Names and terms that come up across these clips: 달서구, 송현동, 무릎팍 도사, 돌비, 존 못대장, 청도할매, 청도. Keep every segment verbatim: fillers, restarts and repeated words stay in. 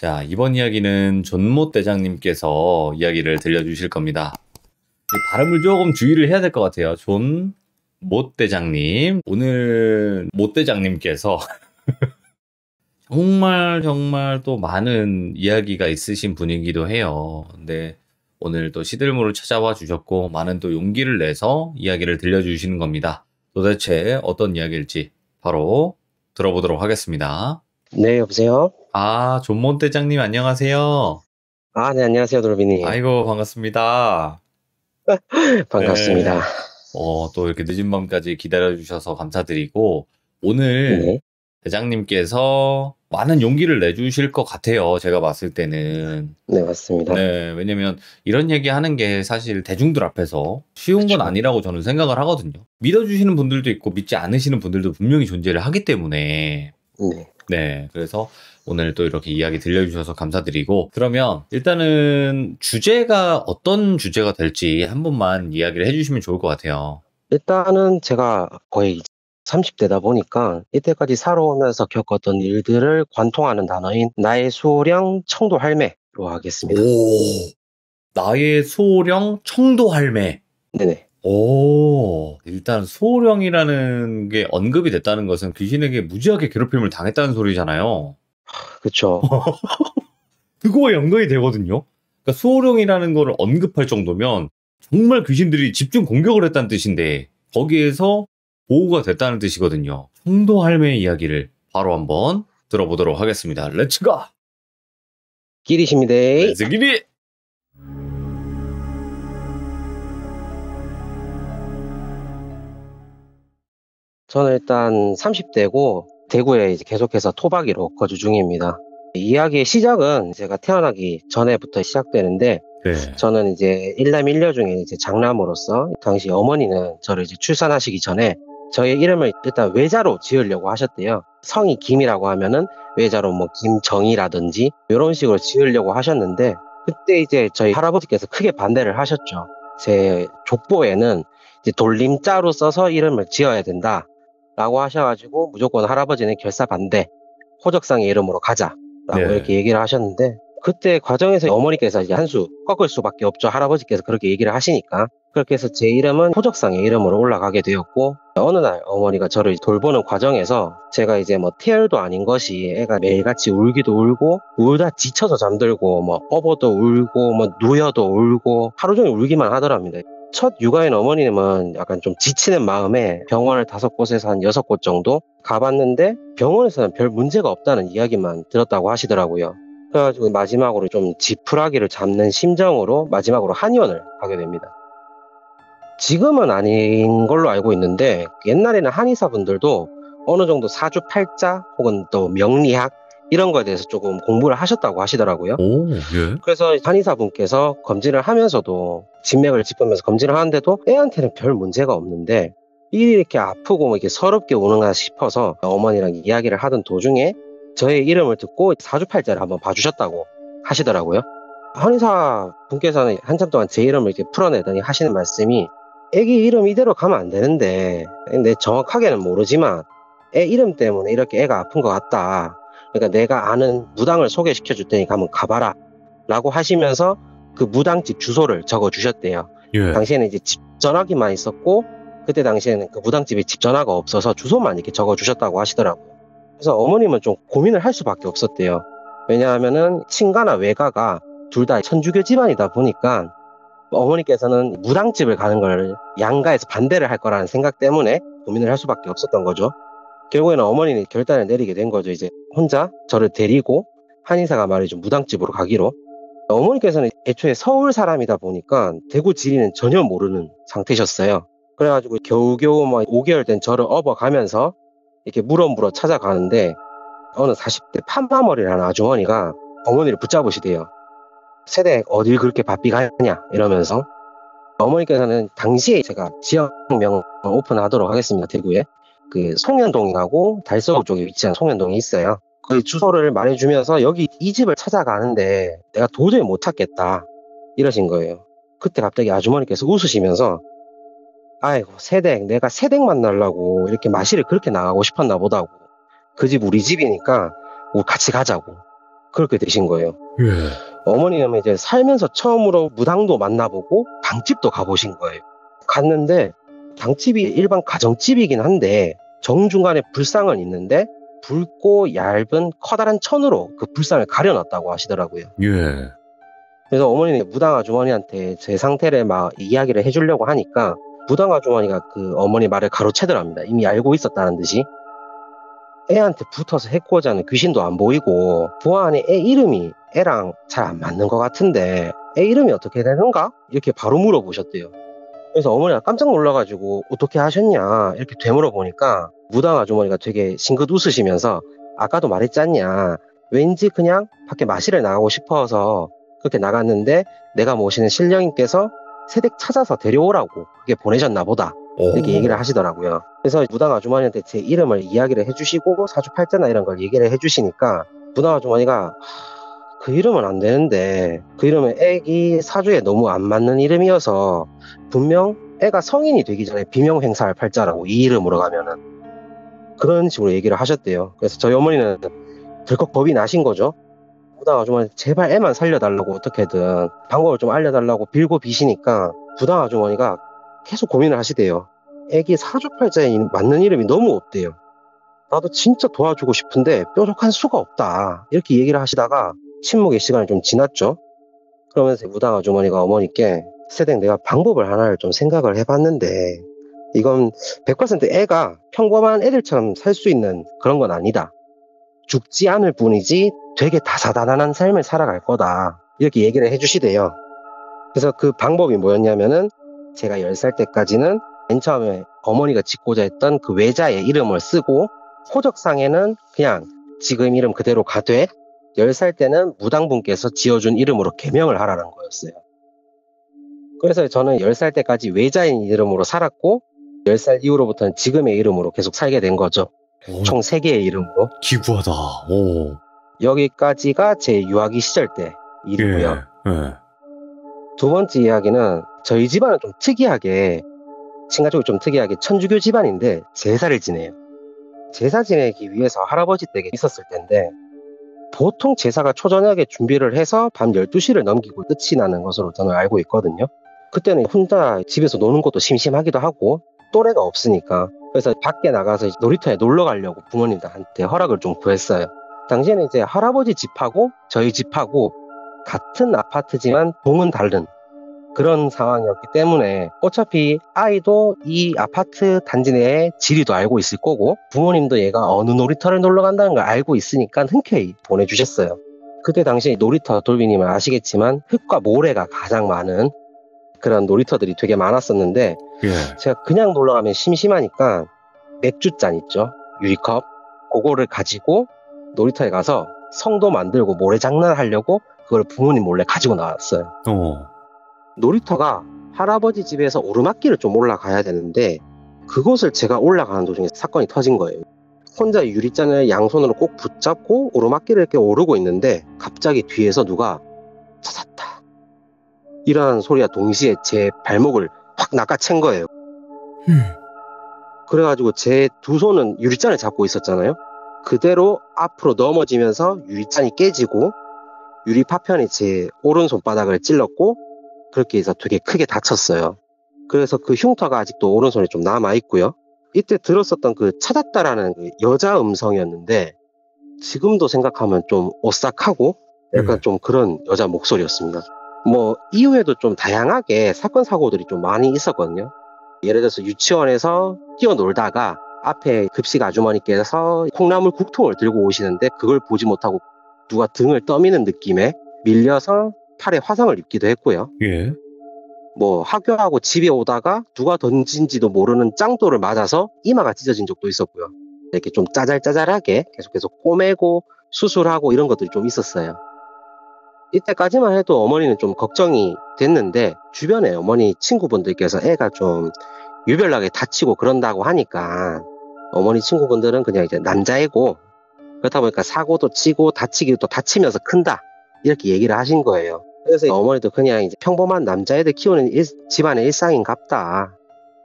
자, 이번 이야기는 존 못대장님께서 이야기를 들려주실 겁니다. 발음을 조금 주의를 해야 될 것 같아요. 존 못대장님. 오늘 못대장님께서 정말 정말 또 많은 이야기가 있으신 분이기도 해요. 근데 오늘 또 시들무를 찾아와 주셨고 많은 또 용기를 내서 이야기를 들려주시는 겁니다. 도대체 어떤 이야기일지 바로 들어보도록 하겠습니다. 네, 여보세요? 아, 존 못대장님 안녕하세요. 아, 네, 안녕하세요, 돌비님. 아이고, 반갑습니다. 반갑습니다. 네. 어, 또 이렇게 늦은 밤까지 기다려주셔서 감사드리고, 오늘 네. 대장님께서 많은 용기를 내주실 것 같아요, 제가 봤을 때는. 네, 맞습니다. 네, 왜냐면 이런 얘기 하는 게 사실 대중들 앞에서 쉬운 그쵸. 건 아니라고 저는 생각을 하거든요. 믿어주시는 분들도 있고 믿지 않으시는 분들도 분명히 존재를 하기 때문에. 네. 네, 그래서 오늘 또 이렇게 이야기 들려주셔서 감사드리고, 그러면 일단은 주제가 어떤 주제가 될지 한 번만 이야기를 해주시면 좋을 것 같아요. 일단은 제가 거의 삼십 대다 보니까 이때까지 살아오면서 겪었던 일들을 관통하는 단어인 나의 수호령 청도할매로 하겠습니다. 오, 나의 수호령 청도할매. 네네. 오, 일단 수호령이라는 게 언급이 됐다는 것은 귀신에게 무지하게 괴롭힘을 당했다는 소리잖아요. 그쵸. 그거와 연관이 되거든요. 그러니까 수호령이라는 걸 언급할 정도면 정말 귀신들이 집중 공격을 했다는 뜻인데 거기에서 보호가 됐다는 뜻이거든요. 청도할매의 이야기를 바로 한번 들어보도록 하겠습니다. 렛츠고! 기리십니다. 렛츠 기리! 저는 일단 삼십 대고 대구에 이제 계속해서 토박이로 거주 중입니다. 이야기의 시작은 제가 태어나기 전에부터 시작되는데 네. 저는 이제 일남 일녀 중에 이제 장남으로서 당시 어머니는 저를 이제 출산하시기 전에 저의 이름을 일단 외자로 지으려고 하셨대요. 성이 김이라고 하면은 외자로 뭐 김정이라든지 이런 식으로 지으려고 하셨는데 그때 이제 저희 할아버지께서 크게 반대를 하셨죠. 제 족보에는 이제 돌림자로 써서 이름을 지어야 된다. 라고 하셔가지고 무조건 할아버지는 결사 반대, 호적상의 이름으로 가자라고 네. 이렇게 얘기를 하셨는데 그때 과정에서 어머니께서 이제 한 수 꺾을 수밖에 없죠. 할아버지께서 그렇게 얘기를 하시니까 그렇게 해서 제 이름은 호적상의 이름으로 올라가게 되었고 어느 날 어머니가 저를 돌보는 과정에서 제가 이제 뭐 태열도 아닌 것이 애가 매일같이 울기도 울고 울다 지쳐서 잠들고 뭐 업어도 울고 뭐 누여도 울고 하루 종일 울기만 하더랍니다. 첫 육아인 어머님은 약간 좀 지치는 마음에 병원을 다섯 곳에서 한 여섯 곳 정도 가봤는데 병원에서는 별 문제가 없다는 이야기만 들었다고 하시더라고요. 그래가지고 마지막으로 좀 지푸라기를 잡는 심정으로 마지막으로 한의원을 가게 됩니다. 지금은 아닌 걸로 알고 있는데 옛날에는 한의사분들도 어느 정도 사주팔자 혹은 또 명리학 이런 거에 대해서 조금 공부를 하셨다고 하시더라고요. 오, 예. 그래서 한의사분께서 검진을 하면서도 진맥을 짚으면서 검진을 하는데도 애한테는 별 문제가 없는데 이렇게 아프고 이렇게 서럽게 우는가 싶어서 어머니랑 이야기를 하던 도중에 저의 이름을 듣고 사주팔자를 한번 봐주셨다고 하시더라고요. 한의사분께서는 한참 동안 제 이름을 이렇게 풀어내더니 하시는 말씀이 애기 이름 이대로 가면 안 되는데 근데 정확하게는 모르지만 애 이름 때문에 이렇게 애가 아픈 것 같다. 그러니까 내가 아는 무당을 소개시켜 줄 테니까 한번 가봐라 라고 하시면서 그 무당집 주소를 적어 주셨대요. 예. 당시에는 이제 집 전화기만 있었고 그때 당시에는 그 무당집에 집 전화가 없어서 주소만 이렇게 적어 주셨다고 하시더라고요. 그래서 어머님은 좀 고민을 할 수밖에 없었대요. 왜냐하면은 친가나 외가가 둘 다 천주교 집안이다 보니까 어머니께서는 무당집을 가는 걸 양가에서 반대를 할 거라는 생각 때문에 고민을 할 수밖에 없었던 거죠. 결국에는 어머니는 결단을 내리게 된 거죠. 이제 혼자 저를 데리고 한의사가 말이죠. 무당집으로 가기로. 어머니께서는 애초에 서울 사람이다 보니까 대구 지리는 전혀 모르는 상태셨어요. 그래가지고 겨우겨우 막 오 개월 된 저를 업어가면서 이렇게 물어물어 찾아가는데 어느 사십 대 파마머리라는 아주머니가 어머니를 붙잡으시대요. 세대 어딜 그렇게 바삐 가냐 이러면서. 어머니께서는 당시에 제가 지역명 오픈하도록 하겠습니다. 대구에. 그 송현동이라고 달서구 쪽에 위치한 송현동이 있어요. 그 주소를 말해주면서 여기 이 집을 찾아가는데 내가 도저히 못 찾겠다 이러신 거예요. 그때 갑자기 아주머니께서 웃으시면서 아이고 새댁 내가 새댁 만나려고 이렇게 마실을 그렇게 나가고 싶었나 보다고 그 집 우리 집이니까 우리 같이 가자고 그렇게 되신 거예요. 예. 어머니는 이제 살면서 처음으로 무당도 만나보고 방집도 가보신 거예요. 갔는데 방집이 일반 가정집이긴 한데 정중간에 불상은 있는데 붉고 얇은 커다란 천으로 그 불상을 가려놨다고 하시더라고요. 예. 그래서 어머니는 무당 아주머니한테 제 상태를 막 이야기를 해주려고 하니까 무당 아주머니가 그 어머니 말을 가로채더랍니다. 이미 알고 있었다는 듯이. 애한테 붙어서 해코자는 귀신도 안 보이고 보아하니 애 이름이 애랑 잘 안 맞는 것 같은데 애 이름이 어떻게 되는가? 이렇게 바로 물어보셨대요. 그래서 어머니가 깜짝 놀라가지고 어떻게 하셨냐 이렇게 되물어보니까 무당 아주머니가 되게 싱긋 웃으시면서 아까도 말했잖냐, 왠지 그냥 밖에 마시러 나가고 싶어서 그렇게 나갔는데 내가 모시는 신령님께서 새댁 찾아서 데려오라고 그게 보내셨나 보다 이렇게 얘기를 하시더라고요. 그래서 무당 아주머니한테 제 이름을 이야기를 해주시고 사주팔자나 이런 걸 얘기를 해주시니까 무당 아주머니가 그 이름은 안 되는데 그 이름은 애기 사주에 너무 안 맞는 이름이어서 분명 애가 성인이 되기 전에 비명횡사할 팔자라고 이 이름으로 가면은 그런 식으로 얘기를 하셨대요. 그래서 저희 어머니는 덜컥 겁이 나신 거죠. 무당 아주머니 제발 애만 살려달라고 어떻게든 방법을 좀 알려달라고 빌고 비시니까 무당 아주머니가 계속 고민을 하시대요. 애기 사주팔자에 맞는 이름이 너무 없대요. 나도 진짜 도와주고 싶은데 뾰족한 수가 없다 이렇게 얘기를 하시다가 침묵의 시간이 좀 지났죠. 그러면서 무당 아주머니가 어머니께 세댁 내가 방법을 하나를 좀 생각을 해봤는데 이건 백 퍼센트 애가 평범한 애들처럼 살 수 있는 그런 건 아니다. 죽지 않을 뿐이지 되게 다사다난한 삶을 살아갈 거다 이렇게 얘기를 해주시대요. 그래서 그 방법이 뭐였냐면은 제가 열 살 때까지는 맨 처음에 어머니가 짓고자 했던 그 외자의 이름을 쓰고 호적상에는 그냥 지금 이름 그대로 가되 열 살 때는 무당분께서 지어준 이름으로 개명을 하라는 거였어요. 그래서 저는 열 살 때까지 외자인 이름으로 살았고 열 살 이후로부터는 지금의 이름으로 계속 살게 된 거죠. 오, 총 세 개의 이름으로. 기구하다. 오. 여기까지가 제 유아기 시절 때 일이고요. 예, 예. 두 번째 이야기는 저희 집안은 좀 특이하게 친가족이 좀 특이하게 천주교 집안인데 제사를 지내요. 제사 지내기 위해서 할아버지 댁에 있었을 텐데 보통 제사가 초저녁에 준비를 해서 밤 열두 시를 넘기고 끝이 나는 것으로 저는 알고 있거든요. 그때는 혼자 집에서 노는 것도 심심하기도 하고 또래가 없으니까 그래서 밖에 나가서 놀이터에 놀러 가려고 부모님한테 허락을 좀 구했어요. 당시에는 이제 할아버지 집하고 저희 집하고 같은 아파트지만 동은 다른 그런 상황이었기 때문에 어차피 아이도 이 아파트 단지 내에 지리도 알고 있을 거고 부모님도 얘가 어느 놀이터를 놀러 간다는 걸 알고 있으니까 흔쾌히 보내주셨어요. 그때 당시 놀이터 돌비님은 아시겠지만 흙과 모래가 가장 많은 그런 놀이터들이 되게 많았었는데 예. 제가 그냥 놀러 가면 심심하니까 맥주잔 있죠. 유리컵. 그거를 가지고 놀이터에 가서 성도 만들고 모래장난 하려고 그걸 부모님 몰래 가지고 나왔어요. 어. 놀이터가 할아버지 집에서 오르막길을 좀 올라가야 되는데 그곳을 제가 올라가는 도중에 사건이 터진 거예요. 혼자 유리잔을 양손으로 꼭 붙잡고 오르막길을 이렇게 오르고 있는데 갑자기 뒤에서 누가 찾았다 이런 소리와 동시에 제 발목을 확 낚아챈 거예요. 음. 그래가지고 제 두 손은 유리잔을 잡고 있었잖아요. 그대로 앞으로 넘어지면서 유리잔이 깨지고 유리 파편이 제 오른손바닥을 찔렀고 그렇게 해서 되게 크게 다쳤어요. 그래서 그 흉터가 아직도 오른손에 좀 남아있고요. 이때 들었었던 그 찾았다라는 그 여자 음성이었는데 지금도 생각하면 좀 오싹하고 약간 음. 좀 그런 여자 목소리였습니다. 뭐 이후에도 좀 다양하게 사건 사고들이 좀 많이 있었거든요. 예를 들어서 유치원에서 뛰어놀다가 앞에 급식 아주머니께서 콩나물 국통을 들고 오시는데 그걸 보지 못하고 누가 등을 떠미는 느낌에 밀려서 팔에 화상을 입기도 했고요. 예. 뭐 학교하고 집에 오다가 누가 던진지도 모르는 짱돌을 맞아서 이마가 찢어진 적도 있었고요. 이렇게 좀 짜잘짜잘하게 계속해서 꼬매고 수술하고 이런 것들이 좀 있었어요. 이때까지만 해도 어머니는 좀 걱정이 됐는데 주변에 어머니 친구분들께서 애가 좀 유별나게 다치고 그런다고 하니까 어머니 친구분들은 그냥 이제 남자애고 그렇다 보니까 사고도 치고 다치기도 다치면서 큰다 이렇게 얘기를 하신 거예요. 그래서 어머니도 그냥 이제 평범한 남자애들 키우는 일, 집안의 일상인갑다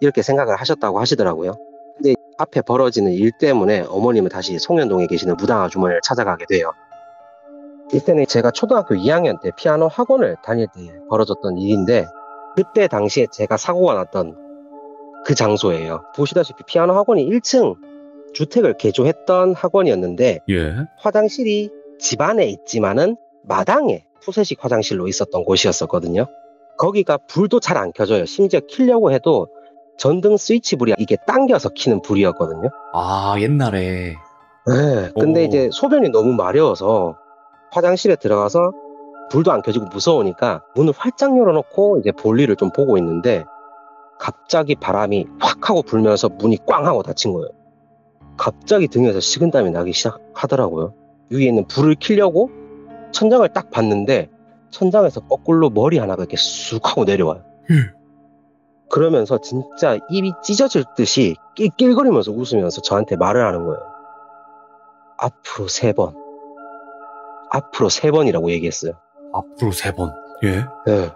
이렇게 생각을 하셨다고 하시더라고요. 근데 앞에 벌어지는 일 때문에 어머님은 다시 송현동에 계시는 무당 아주머니를 찾아가게 돼요. 이때는 제가 초등학교 이 학년 때 피아노 학원을 다닐 때 벌어졌던 일인데, 그때 당시에 제가 사고가 났던 그 장소예요. 보시다시피 피아노 학원이 일 층 주택을 개조했던 학원이었는데, 예. 화장실이 집 안에 있지만은 마당에 푸세식 화장실로 있었던 곳이었거든요. 거기가 불도 잘 안 켜져요. 심지어 켜려고 해도 전등 스위치 불이 이게 당겨서 켜는 불이었거든요. 아, 옛날에. 네. 근데 오. 이제 소변이 너무 마려워서 화장실에 들어가서 불도 안 켜지고 무서우니까 문을 활짝 열어놓고 이제 볼일을 좀 보고 있는데, 갑자기 바람이 확 하고 불면서 문이 꽝 하고 닫힌 거예요. 갑자기 등에서 식은땀이 나기 시작하더라고요. 위에 있는 불을 켜려고 천장을 딱 봤는데 천장에서 거꾸로 머리 하나가 이렇게 쑥 하고 내려와요. 그러면서 진짜 입이 찢어질 듯이 낄낄거리면서 웃으면서 저한테 말을 하는 거예요. 앞으로 세 번. 앞으로 세 번이라고 얘기했어요. 앞으로 세 번? 예? 네.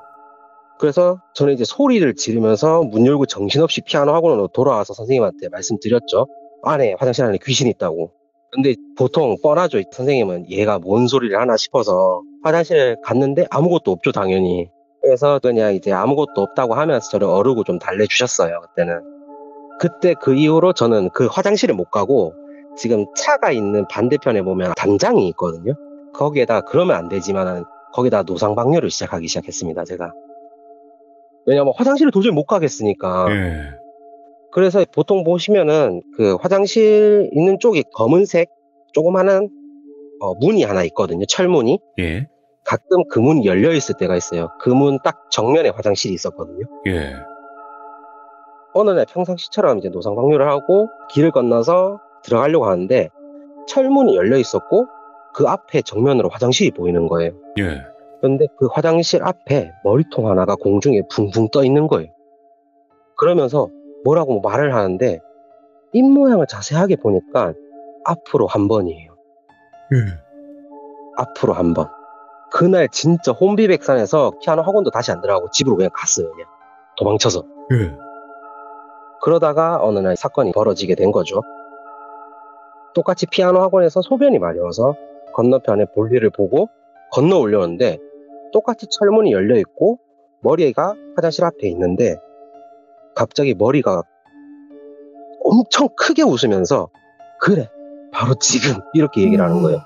그래서 저는 이제 소리를 지르면서 문 열고 정신없이 피아노 학원으로 돌아와서 선생님한테 말씀드렸죠. 안에 화장실 안에 귀신이 있다고. 근데 보통 뻔하죠. 선생님은 얘가 뭔 소리를 하나 싶어서 화장실에 갔는데 아무것도 없죠, 당연히. 그래서 그냥 이제 아무것도 없다고 하면서 저를 어르고 좀 달래주셨어요, 그때는. 그때 그 이후로 저는 그 화장실에 못 가고, 지금 차가 있는 반대편에 보면 담장이 있거든요. 거기에다, 그러면 안 되지만 거기다 노상방뇨를 시작하기 시작했습니다, 제가. 왜냐면 화장실을 도저히 못 가겠으니까. 예. 그래서 보통 보시면은 그 화장실 있는 쪽이 검은색 조그마한 어, 문이 하나 있거든요. 철문이. 예. 가끔 그 문이 열려 있을 때가 있어요. 그 문 딱 정면에 화장실이 있었거든요. 예. 어느 날 평상시처럼 이제 노상방뇨를 하고 길을 건너서 들어가려고 하는데 철문이 열려 있었고 그 앞에 정면으로 화장실이 보이는 거예요. 예. 그런데 그 화장실 앞에 머리통 하나가 공중에 붕붕 떠 있는 거예요. 그러면서 뭐라고 말을 하는데 입모양을 자세하게 보니까 앞으로 한 번이에요. 예. 앞으로 한 번. 그날 진짜 혼비백산해서 피아노 학원도 다시 안 들어가고 집으로 그냥 갔어요. 그냥 도망쳐서. 예. 그러다가 어느 날 사건이 벌어지게 된 거죠. 똑같이 피아노 학원에서 소변이 마려워서 건너편에 볼일을 보고 건너 올려오는데 똑같이 철문이 열려있고 머리가 화장실 앞에 있는데 갑자기 머리가 엄청 크게 웃으면서 그래 바로 지금 이렇게 얘기를 하는 거예요.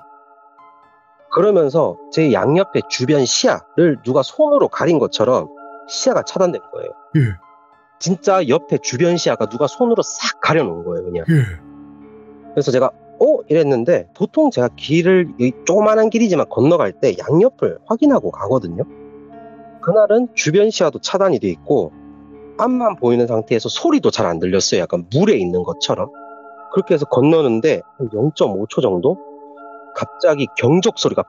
그러면서 제 양옆에 주변 시야를 누가 손으로 가린 것처럼 시야가 차단된 거예요. 예. 진짜 옆에 주변 시야가 누가 손으로 싹 가려놓은 거예요, 그냥. 예. 그래서 제가 어? 이랬는데 보통 제가 길을 조그만한 길이지만 건너갈 때 양옆을 확인하고 가거든요. 그날은 주변 시야도 차단이 돼 있고 앞만 보이는 상태에서 소리도 잘 안 들렸어요. 약간 물에 있는 것처럼. 그렇게 해서 건너는데 한 영 점 오 초 정도 갑자기 경적 소리가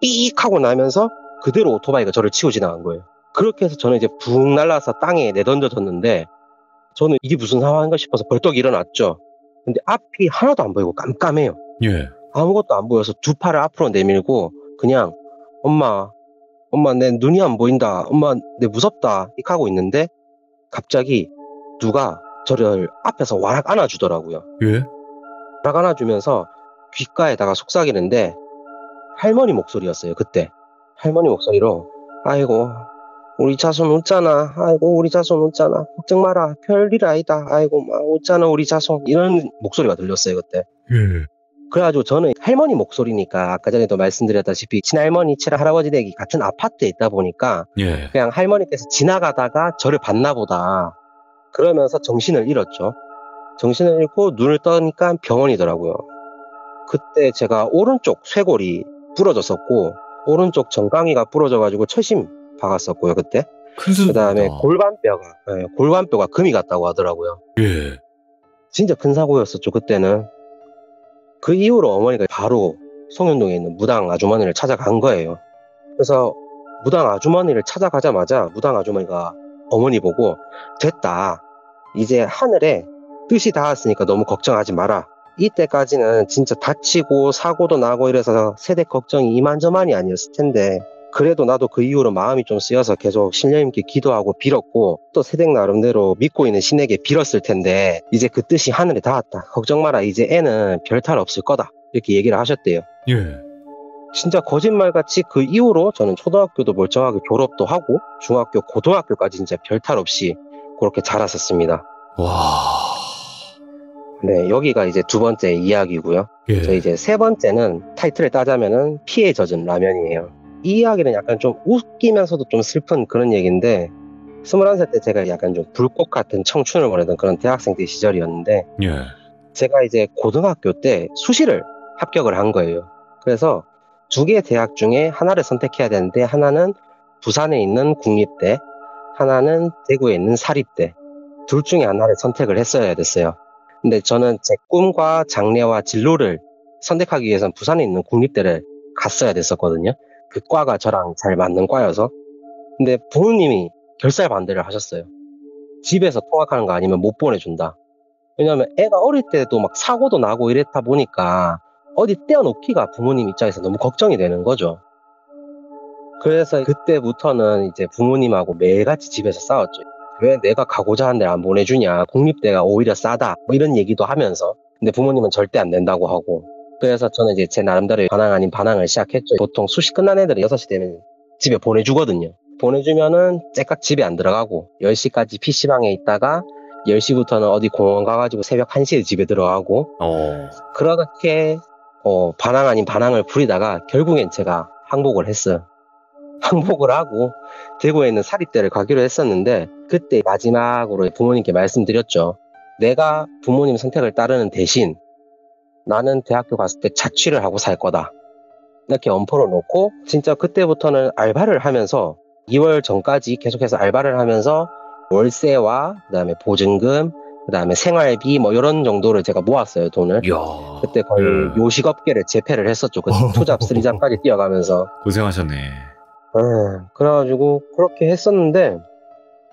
삑 하고 나면서 그대로 오토바이가 저를 치고 지나간 거예요. 그렇게 해서 저는 이제 붕 날라서 땅에 내던져졌는데 저는 이게 무슨 상황인가 싶어서 벌떡 일어났죠. 근데 앞이 하나도 안 보이고 깜깜해요. 예. 아무것도 안 보여서 두 팔을 앞으로 내밀고 그냥 엄마, 엄마 내 눈이 안 보인다. 엄마 내 무섭다. 이렇게 하고 있는데 갑자기 누가 저를 앞에서 와락 안아주더라고요. 예? 와락 안아주면서 귓가에다가 속삭이는데 할머니 목소리였어요. 그때 할머니 목소리로 아이고 우리 자손 웃잖아. 아이고 우리 자손 웃잖아. 걱정 마라. 별일 아니다. 아이고 막 웃잖아 우리 자손. 이런 목소리가 들렸어요 그때. 예. 그래가지고 저는 할머니 목소리니까 아까 전에도 말씀드렸다시피 친할머니, 친할아버지 댁이 같은 아파트에 있다 보니까 예. 그냥 할머니께서 지나가다가 저를 봤나 보다. 그러면서 정신을 잃었죠. 정신을 잃고 눈을 떠니까 병원이더라고요. 그때 제가 오른쪽 쇄골이 부러졌었고 오른쪽 정강이가 부러져가지고 철심 박았었고요. 그때. 그 다음에 골반뼈가 네, 골반뼈가 금이 갔다고 하더라고요. 예. 진짜 큰 사고였었죠. 그때는. 그 이후로 어머니가 바로 송현동에 있는 무당 아주머니를 찾아간 거예요. 그래서 무당 아주머니를 찾아가자마자 무당 아주머니가 어머니 보고 됐다. 이제 하늘에 뜻이 닿았으니까 너무 걱정하지 마라. 이때까지는 진짜 다치고 사고도 나고 이래서 세대 걱정이 이만저만이 아니었을 텐데 그래도 나도 그 이후로 마음이 좀 쓰여서 계속 신령 있게 기도하고 빌었고 또 세댁 나름대로 믿고 있는 신에게 빌었을 텐데 이제 그 뜻이 하늘에 닿았다. 걱정 마라. 이제 애는 별탈 없을 거다. 이렇게 얘기를 하셨대요. 예. 진짜 거짓말같이 그 이후로 저는 초등학교도 멀쩡하게 졸업도 하고 중학교, 고등학교까지 이제 별탈 없이 그렇게 자랐었습니다. 와... 네, 여기가 이제 두 번째 이야기고요. 예. 저희 이제 세 번째는 타이틀을 따자면은 피에 젖은 라면이에요. 이 이야기는 약간 좀 웃기면서도 좀 슬픈 그런 얘기인데 스물한 살 때 제가 약간 좀 불꽃 같은 청춘을 보내던 그런 대학생 때 시절이었는데 예. 제가 이제 고등학교 때 수시를 합격을 한 거예요. 그래서 두 개의 대학 중에 하나를 선택해야 되는데 하나는 부산에 있는 국립대, 하나는 대구에 있는 사립대. 둘 중에 하나를 선택을 했어야 됐어요. 근데 저는 제 꿈과 장래와 진로를 선택하기 위해서는 부산에 있는 국립대를 갔어야 됐었거든요. 그 과가 저랑 잘 맞는 과여서. 근데 부모님이 결사 반대를 하셨어요. 집에서 통학하는 거 아니면 못 보내준다. 왜냐하면 애가 어릴 때도 막 사고도 나고 이랬다 보니까 어디 떼어놓기가 부모님 입장에서 너무 걱정이 되는 거죠. 그래서 그때부터는 이제 부모님하고 매일같이 집에서 싸웠죠. 왜 내가 가고자 하는 데를 안 보내주냐, 국립대가 오히려 싸다 뭐 이런 얘기도 하면서. 근데 부모님은 절대 안 된다고 하고. 그래서 저는 이제 제 나름대로 반항 아닌 반항을 시작했죠. 보통 수시 끝난 애들은 여섯 시 되면 집에 보내주거든요. 보내주면은 째깍 집에 안 들어가고 열 시까지 피시방에 있다가 열 시부터는 어디 공원 가가지고 새벽 한 시에 집에 들어가고 어... 그렇게 어, 반항 아닌 반항을 부리다가 결국엔 제가 항복을 했어요. 항복을 하고 대구에 있는 사립대를 가기로 했었는데 그때 마지막으로 부모님께 말씀드렸죠. 내가 부모님 선택을 따르는 대신 나는 대학교 갔을 때 자취를 하고 살 거다. 이렇게 엄포를 놓고 진짜 그때부터는 알바를 하면서 이 월 전까지 계속해서 알바를 하면서 월세와 그다음에 보증금, 그다음에 생활비 뭐 이런 정도를 제가 모았어요, 돈을. 이야, 그때 거의 예. 요식업계를 재패를 했었죠. 그 투잡, 쓰리잡까지 뛰어가면서. 고생하셨네. 음, 그래가지고 그렇게 했었는데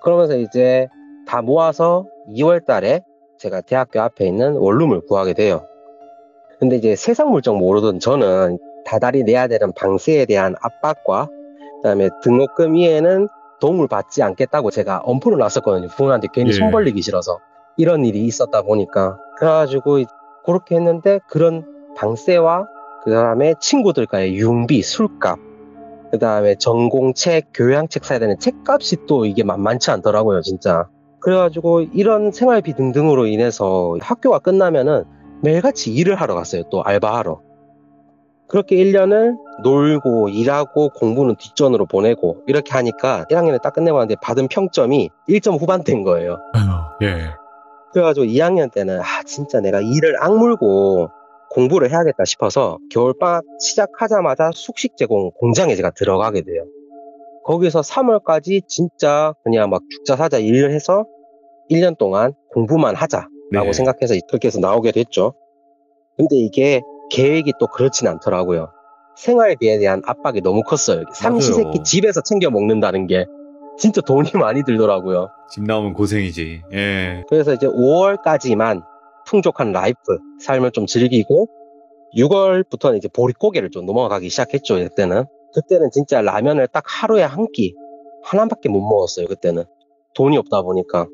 그러면서 이제 다 모아서 이 월 달에 제가 대학교 앞에 있는 원룸을 구하게 돼요. 근데 이제 세상 물정 모르던 저는 다달이 내야 되는 방세에 대한 압박과 그다음에 등록금 이외에는 도움을 받지 않겠다고 제가 엄포를 놨었거든요. 부모한테 괜히 예. 손 벌리기 싫어서. 이런 일이 있었다 보니까. 그래가지고 그렇게 했는데 그런 방세와 그 다음에 친구들과의 융비, 술값, 그 다음에 전공책, 교양책 사야 되는 책값이 또 이게 만만치 않더라고요, 진짜. 그래가지고 이런 생활비 등등으로 인해서 학교가 끝나면은 매일같이 일을 하러 갔어요, 또 알바하러. 그렇게 일 년을 놀고 일하고 공부는 뒷전으로 보내고 이렇게 하니까 일 학년을 딱 끝내고 왔는데 받은 평점이 일 점 후반대인 거예요. 예. 그래가지고 이 학년 때는 아 진짜 내가 일을 악물고 공부를 해야겠다 싶어서 겨울방학 시작하자마자 숙식 제공 공장에 제가 들어가게 돼요. 거기서 삼 월까지 진짜 그냥 막 죽자사자 일을 해서 일 년 동안 공부만 하자라고 네. 생각해서 그렇게 해서 나오게 됐죠. 근데 이게 계획이 또 그렇진 않더라고요. 생활비에 대한 압박이 너무 컸어요. 삼시세끼 집에서 챙겨 먹는다는 게 진짜 돈이 많이 들더라고요. 집 나오면 고생이지. 예. 그래서 이제 오 월까지만 풍족한 라이프, 삶을 좀 즐기고 육 월부터는 이제 보릿고개를 좀 넘어가기 시작했죠, 그때는. 그때는 진짜 라면을 딱 하루에 한 끼, 하나밖에 못 먹었어요, 그때는. 돈이 없다 보니까.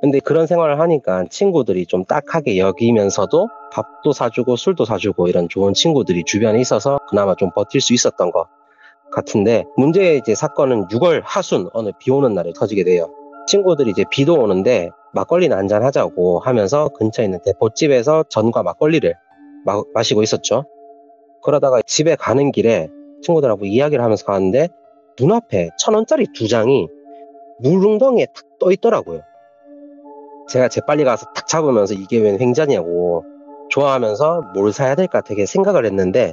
근데 그런 생활을 하니까 친구들이 좀 딱하게 여기면서도 밥도 사주고 술도 사주고 이런 좋은 친구들이 주변에 있어서 그나마 좀 버틸 수 있었던 것 같은데 문제의 이제 사건은 육 월 하순 어느 비 오는 날에 터지게 돼요. 친구들이 이제 비도 오는데 막걸리나 한잔 하자고 하면서 근처에 있는 대포집에서 전과 막걸리를 마, 마시고 있었죠. 그러다가 집에 가는 길에 친구들하고 이야기를 하면서 가는데 눈앞에 천 원짜리 두 장이 물웅덩이에 탁 떠 있더라고요. 제가 재빨리 가서 탁 잡으면서 이게 웬 횡재냐고 좋아하면서 뭘 사야 될까 되게 생각을 했는데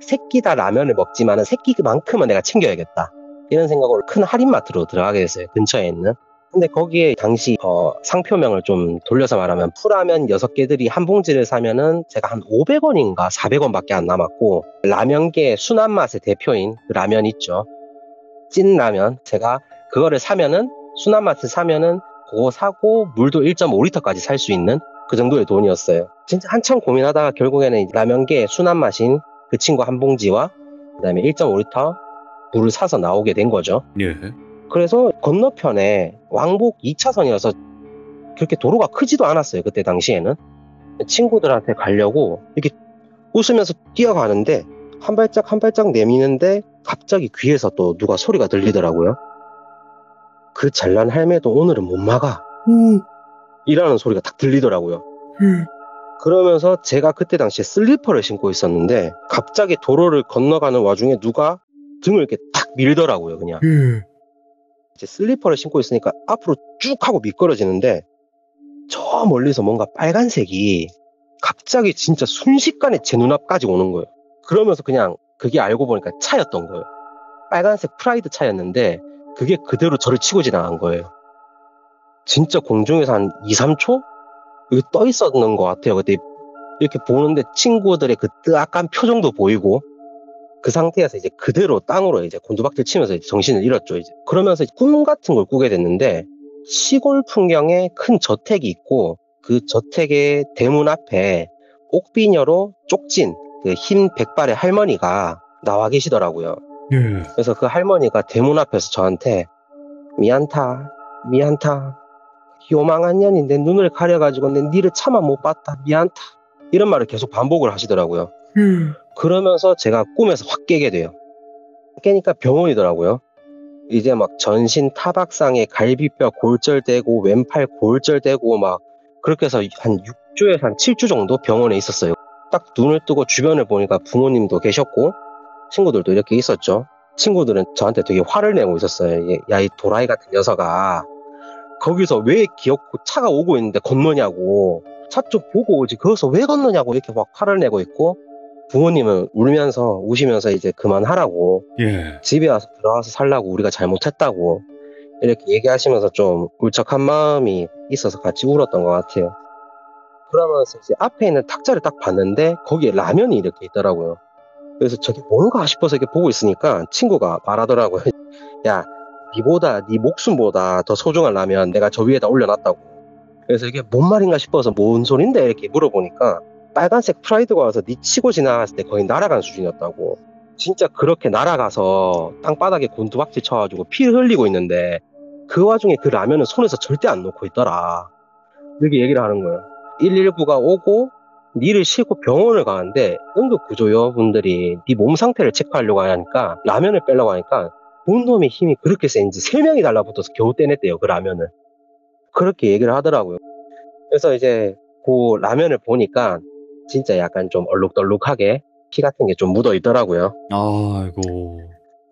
세끼 다 라면을 먹지만 세끼만큼은 내가 챙겨야겠다 이런 생각으로 큰 할인마트로 들어가게 됐어요, 근처에 있는. 근데 거기에 당시 어, 상표명을 좀 돌려서 말하면 풀라면 여섯 개들이 한 봉지를 사면은 제가 한 오백 원인가 사백 원밖에 안 남았고 라면계의 순한 맛의 대표인 그 라면 있죠, 찐 라면. 제가 그거를 사면은 순한 맛을 사면은 그거 사고 물도 일 점 오 리터까지 살 수 있는 그 정도의 돈이었어요. 진짜 한참 고민하다가 결국에는 라면계의 순한 맛인 그 친구 한 봉지와 그 다음에 일 점 오 리터 물을 사서 나오게 된 거죠. 예. 그래서 건너편에 왕복 이 차선이어서 그렇게 도로가 크지도 않았어요, 그때 당시에는. 친구들한테 가려고 이렇게 웃으면서 뛰어가는데 한 발짝 한 발짝 내미는데 갑자기 귀에서 또 누가 소리가 들리더라고요. 그 잘난 할매도 오늘은 못 막아. 음. 이라는 소리가 딱 들리더라고요. 음. 그러면서 제가 그때 당시에 슬리퍼를 신고 있었는데 갑자기 도로를 건너가는 와중에 누가 등을 이렇게 탁 밀더라고요. 그냥. 음. 이제 슬리퍼를 신고 있으니까 앞으로 쭉 하고 미끄러지는데 저 멀리서 뭔가 빨간색이 갑자기 진짜 순식간에 제 눈앞까지 오는 거예요. 그러면서 그냥 그게 알고 보니까 차였던 거예요. 빨간색 프라이드 차였는데 그게 그대로 저를 치고 지나간 거예요. 진짜 공중에서 한 이, 삼 초? 여기 떠 있었는 것 같아요. 그때 이렇게 보는데 친구들의 그 뜨악한 표정도 보이고 그 상태에서 이제 그대로 땅으로 이제 곤두박질 치면서 이제 정신을 잃었죠. 이제. 그러면서 꿈 같은 걸 꾸게 됐는데 시골 풍경에 큰 저택이 있고 그 저택의 대문 앞에 옥비녀로 쪽진 그 흰 백발의 할머니가 나와 계시더라고요. 예. 그래서 그 할머니가 대문 앞에서 저한테 미안타, 미안타. 요망한 년이 내 눈을 가려가지고 내 니를 차마 못 봤다. 미안타. 이런 말을 계속 반복을 하시더라고요. 음. 그러면서 제가 꿈에서 확 깨게 돼요. 깨니까 병원이더라고요. 이제 막 전신 타박상에 갈비뼈 골절되고 왼팔 골절되고 막 그렇게 해서 한 육 주에서 한 칠 주 정도 병원에 있었어요. 딱 눈을 뜨고 주변을 보니까 부모님도 계셨고 친구들도 이렇게 있었죠. 친구들은 저한테 되게 화를 내고 있었어요. 야, 이 도라이 같은 녀석아. 거기서 왜 기어코 차가 오고 있는데 건너냐고. 차 좀 보고 오지. 거기서 왜 건너냐고 이렇게 막 화를 내고 있고 부모님은 울면서 우시면서 이제 그만하라고. 예. 집에 와서 들어와서 살라고 우리가 잘못했다고. 이렇게 얘기하시면서 좀 울적한 마음이 있어서 같이 울었던 것 같아요. 그러면서 이제 앞에 있는 탁자를 딱 봤는데 거기에 라면이 이렇게 있더라고요. 그래서 저게 뭔가 싶어서 이렇게 보고 있으니까 친구가 말하더라고요. 야, 니보다 니 목숨보다 더 소중한 라면 내가 저 위에다 올려놨다고. 그래서 이게 뭔 말인가 싶어서 뭔 소린데 이렇게 물어보니까 빨간색 프라이드가 와서 니 치고 지나갔을 때 거의 날아간 수준이었다고. 진짜 그렇게 날아가서 땅바닥에 곤두박질 쳐가지고 피 흘리고 있는데 그 와중에 그 라면은 손에서 절대 안 놓고 있더라. 이렇게 얘기를 하는 거예요. 일일구가 오고 니를 싣고 병원을 가는데 응급구조요분들이 니 몸 상태를 체크하려고 하니까 라면을 빼려고 하니까 본 놈의 힘이 그렇게 센지 세 명이 달라붙어서 겨우 떼냈대요. 그 라면을. 그렇게 얘기를 하더라고요. 그래서 이제 그 라면을 보니까 진짜 약간 좀 얼룩덜룩하게 피 같은 게 좀 묻어 있더라고요. 아이고.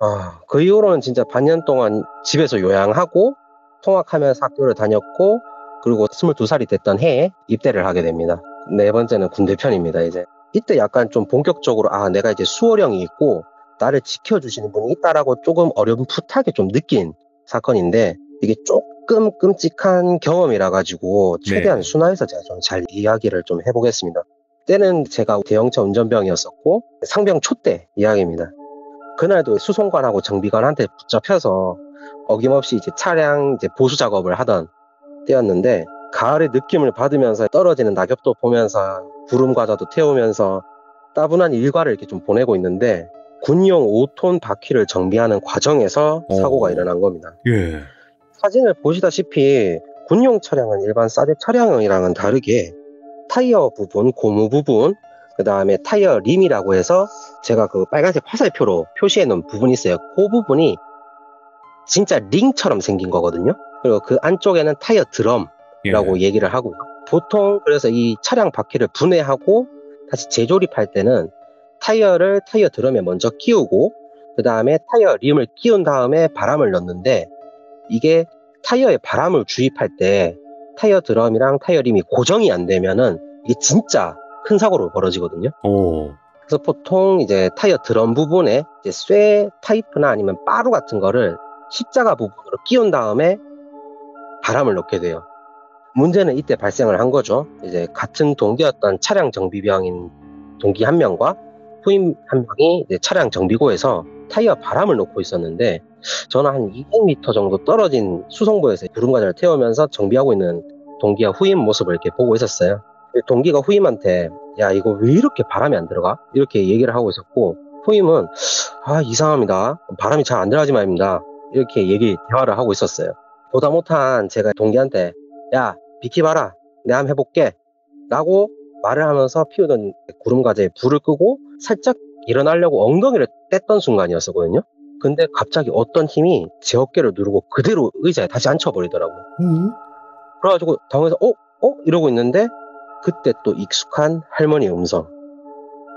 아, 그 이후로는 진짜 반년 동안 집에서 요양하고 통학하면서 학교를 다녔고 그리고 스물두 살이 됐던 해에 입대를 하게 됩니다. 네 번째는 군대 편입니다. 이제 이때 약간 좀 본격적으로 아 내가 이제 수호령이 있고 나를 지켜주시는 분이 있다라고 조금 어렴풋하게 좀 느낀 사건인데 이게 조금 끔찍한 경험이라 가지고 최대한 네. 순화해서 제가 좀 잘 이야기를 좀 해보겠습니다. 때는 제가 대형차 운전병이었었고 상병 초때 이야기입니다. 그날도 수송관하고 정비관한테 붙잡혀서 어김없이 이제 차량 이제 보수 작업을 하던 때였는데 가을의 느낌을 받으면서 떨어지는 낙엽도 보면서 구름 과자도 태우면서 따분한 일과를 이렇게 좀 보내고 있는데 군용 오 톤 바퀴를 정비하는 과정에서 어. 사고가 일어난 겁니다. 예. 사진을 보시다시피 군용 차량은 일반 싸대 차량이랑은 다르게 타이어 부분, 고무 부분, 그 다음에 타이어 림이라고 해서 제가 그 빨간색 화살표로 표시해 놓은 부분이 있어요. 그 부분이 진짜 링처럼 생긴 거거든요. 그리고 그 안쪽에는 타이어 드럼이라고 예. 얘기를 하고요. 보통 그래서 이 차량 바퀴를 분해하고 다시 재조립할 때는 타이어를 타이어 드럼에 먼저 끼우고 그 다음에 타이어 림을 끼운 다음에 바람을 넣는데 이게 타이어에 바람을 주입할 때 타이어 드럼이랑 타이어 림이 고정이 안 되면은 이게 진짜 큰 사고로 벌어지거든요. 오. 그래서 보통 이제 타이어 드럼 부분에 이제 쇠 파이프나 아니면 빠루 같은 거를 십자가 부분으로 끼운 다음에 바람을 넣게 돼요. 문제는 이때 발생을 한 거죠. 이제 같은 동기였던 차량 정비병인 동기 한 명과 후임 한 명이 이제 차량 정비고에서 타이어 바람을 놓고 있었는데 저는 한 이백 미터 정도 떨어진 수송보에서 구름과자를 태우면서 정비하고 있는 동기와 후임 모습을 이렇게 보고 있었어요. 동기가 후임한테 야 이거 왜 이렇게 바람이 안 들어가? 이렇게 얘기를 하고 있었고 후임은 아 이상합니다. 바람이 잘 안 들어가지 말입니다. 이렇게 얘기 대화를 하고 있었어요. 보다 못한 제가 동기한테 야 비키봐라 내가 한번 해볼게 라고 말을 하면서 피우던 구름과자에 불을 끄고 살짝 일어나려고 엉덩이를 뗐던 순간이었었거든요. 근데 갑자기 어떤 힘이 제 어깨를 누르고 그대로 의자에 다시 앉혀버리더라고요. 음? 그래가지고 당황해서 어? 어? 이러고 있는데 그때 또 익숙한 할머니의 음성.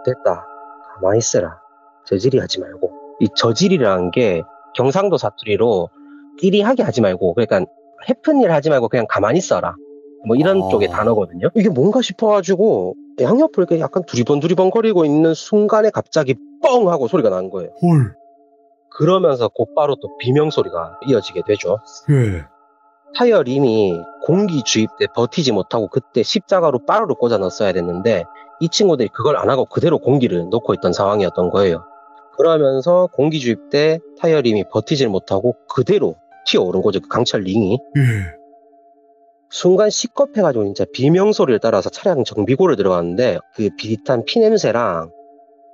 됐다. 가만히 있어라. 저질이 하지 말고. 이 저질이라는 게 경상도 사투리로 끼리하게 하지 말고, 그러니까 해픈 일 하지 말고 그냥 가만히 있어라. 뭐 이런 아... 쪽의 단어거든요. 이게 뭔가 싶어가지고 양옆을 이렇게 약간 두리번 두리번 거리고 있는 순간에 갑자기 뻥 하고 소리가 난 거예요. 헐. 그러면서 곧바로 또 비명소리가 이어지게 되죠. 예. 타이어림이 공기 주입돼 버티지 못하고 그때 십자가로 빠르로 꽂아 넣었어야 됐는데 이 친구들이 그걸 안 하고 그대로 공기를 놓고 있던 상황이었던 거예요. 그러면서 공기 주입 때 타이어림이 버티질 못하고 그대로 튀어오른 거죠. 그 강철 링이. 예. 순간 시겁해가지고 진짜 비명소리를 따라서 차량 정비고를 들어갔는데 그 비릿한 피냄새랑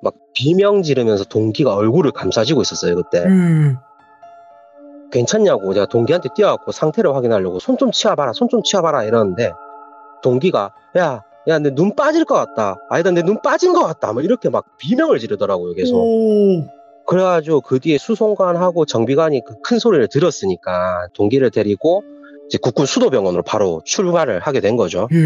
막 비명 지르면서 동기가 얼굴을 감싸지고 있었어요. 그때. 음. 괜찮냐고 제가 동기한테 뛰어갖고 상태를 확인하려고 손 좀 치워봐라 손 좀 치워봐라 이러는데 동기가 야 야 내 눈 빠질 것 같다 아니다 내 눈 빠진 것 같다 막 이렇게 막 비명을 지르더라고요 계속. 오. 그래가지고 그 뒤에 수송관하고 정비관이 그 큰 소리를 들었으니까 동기를 데리고 이제 국군 수도병원으로 바로 출발을 하게 된 거죠. 예.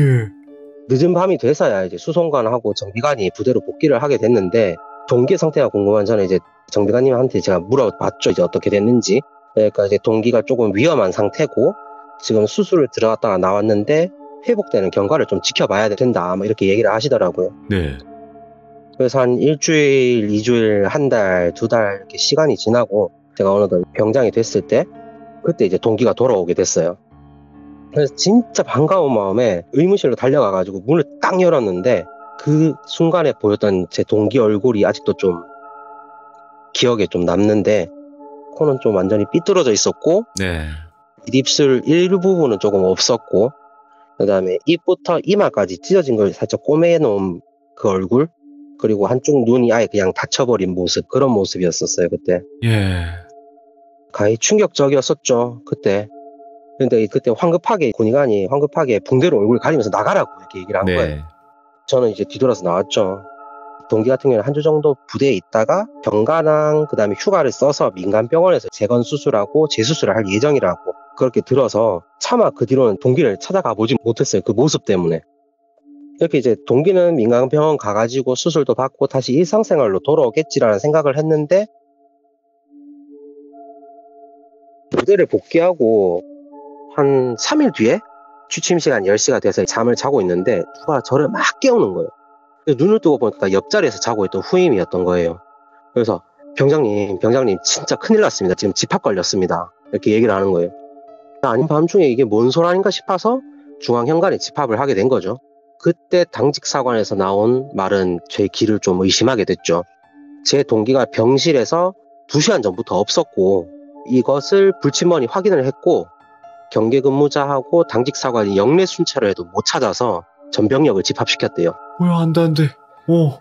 늦은 밤이 돼서야 이제 수송관하고 정비관이 부대로 복귀를 하게 됐는데 동기의 상태가 궁금한 저는 이제 정비관님한테 제가 물어봤죠. 이제 어떻게 됐는지. 그러니까 이제 동기가 조금 위험한 상태고 지금 수술을 들어갔다가 나왔는데 회복되는 경과를 좀 지켜봐야 된다. 뭐 이렇게 얘기를 하시더라고요. 네. 그래서 한 일주일, 이주일, 한 달, 두 달 이렇게 시간이 지나고 제가 어느덧 병장이 됐을 때 그때 이제 동기가 돌아오게 됐어요. 그래서 진짜 반가운 마음에 의무실로 달려가가지고 문을 딱 열었는데 그 순간에 보였던 제 동기 얼굴이 아직도 좀 기억에 좀 남는데 코는 좀 완전히 삐뚤어져 있었고 네. 입술 일부분은 조금 없었고 그다음에 입부터 이마까지 찢어진 걸 살짝 꼬매놓은 그 얼굴 그리고 한쪽 눈이 아예 그냥 닫혀버린 모습 그런 모습이었었어요 그때. 예. 가히 충격적이었었죠 그때. 근데 그때 황급하게 군의관이 황급하게 붕대로 얼굴 가리면서 나가라고 이렇게 얘기를 한 네. 거예요. 저는 이제 뒤돌아서 나왔죠. 동기 같은 경우는 한 주 정도 부대에 있다가 병가랑 그다음에 휴가를 써서 민간 병원에서 재건 수술하고 재수술을 할 예정이라고 그렇게 들어서 차마 그 뒤로는 동기를 찾아가 보지 못했어요. 그 모습 때문에. 이렇게 이제 동기는 민간 병원 가가지고 수술도 받고 다시 일상생활로 돌아오겠지라는 생각을 했는데 부대를 복귀하고 한 삼 일 뒤에 취침시간 열 시가 돼서 잠을 자고 있는데 누가 저를 막 깨우는 거예요. 눈을 뜨고 보니까 옆자리에서 자고 있던 후임이었던 거예요. 그래서 병장님, 병장님 진짜 큰일 났습니다. 지금 집합 걸렸습니다. 이렇게 얘기를 하는 거예요. 아닌 밤중에 이게 뭔 소란인가 싶어서 중앙현관에 집합을 하게 된 거죠. 그때 당직사관에서 나온 말은 제 귀를 좀 의심하게 됐죠. 제 동기가 병실에서 두 시간 전부터 없었고 이것을 불침원이 확인을 했고 경계근무자하고 당직사관이 영내 순찰을 해도 못 찾아서 전병력을 집합시켰대요. 뭐야 안돼 안돼. 어.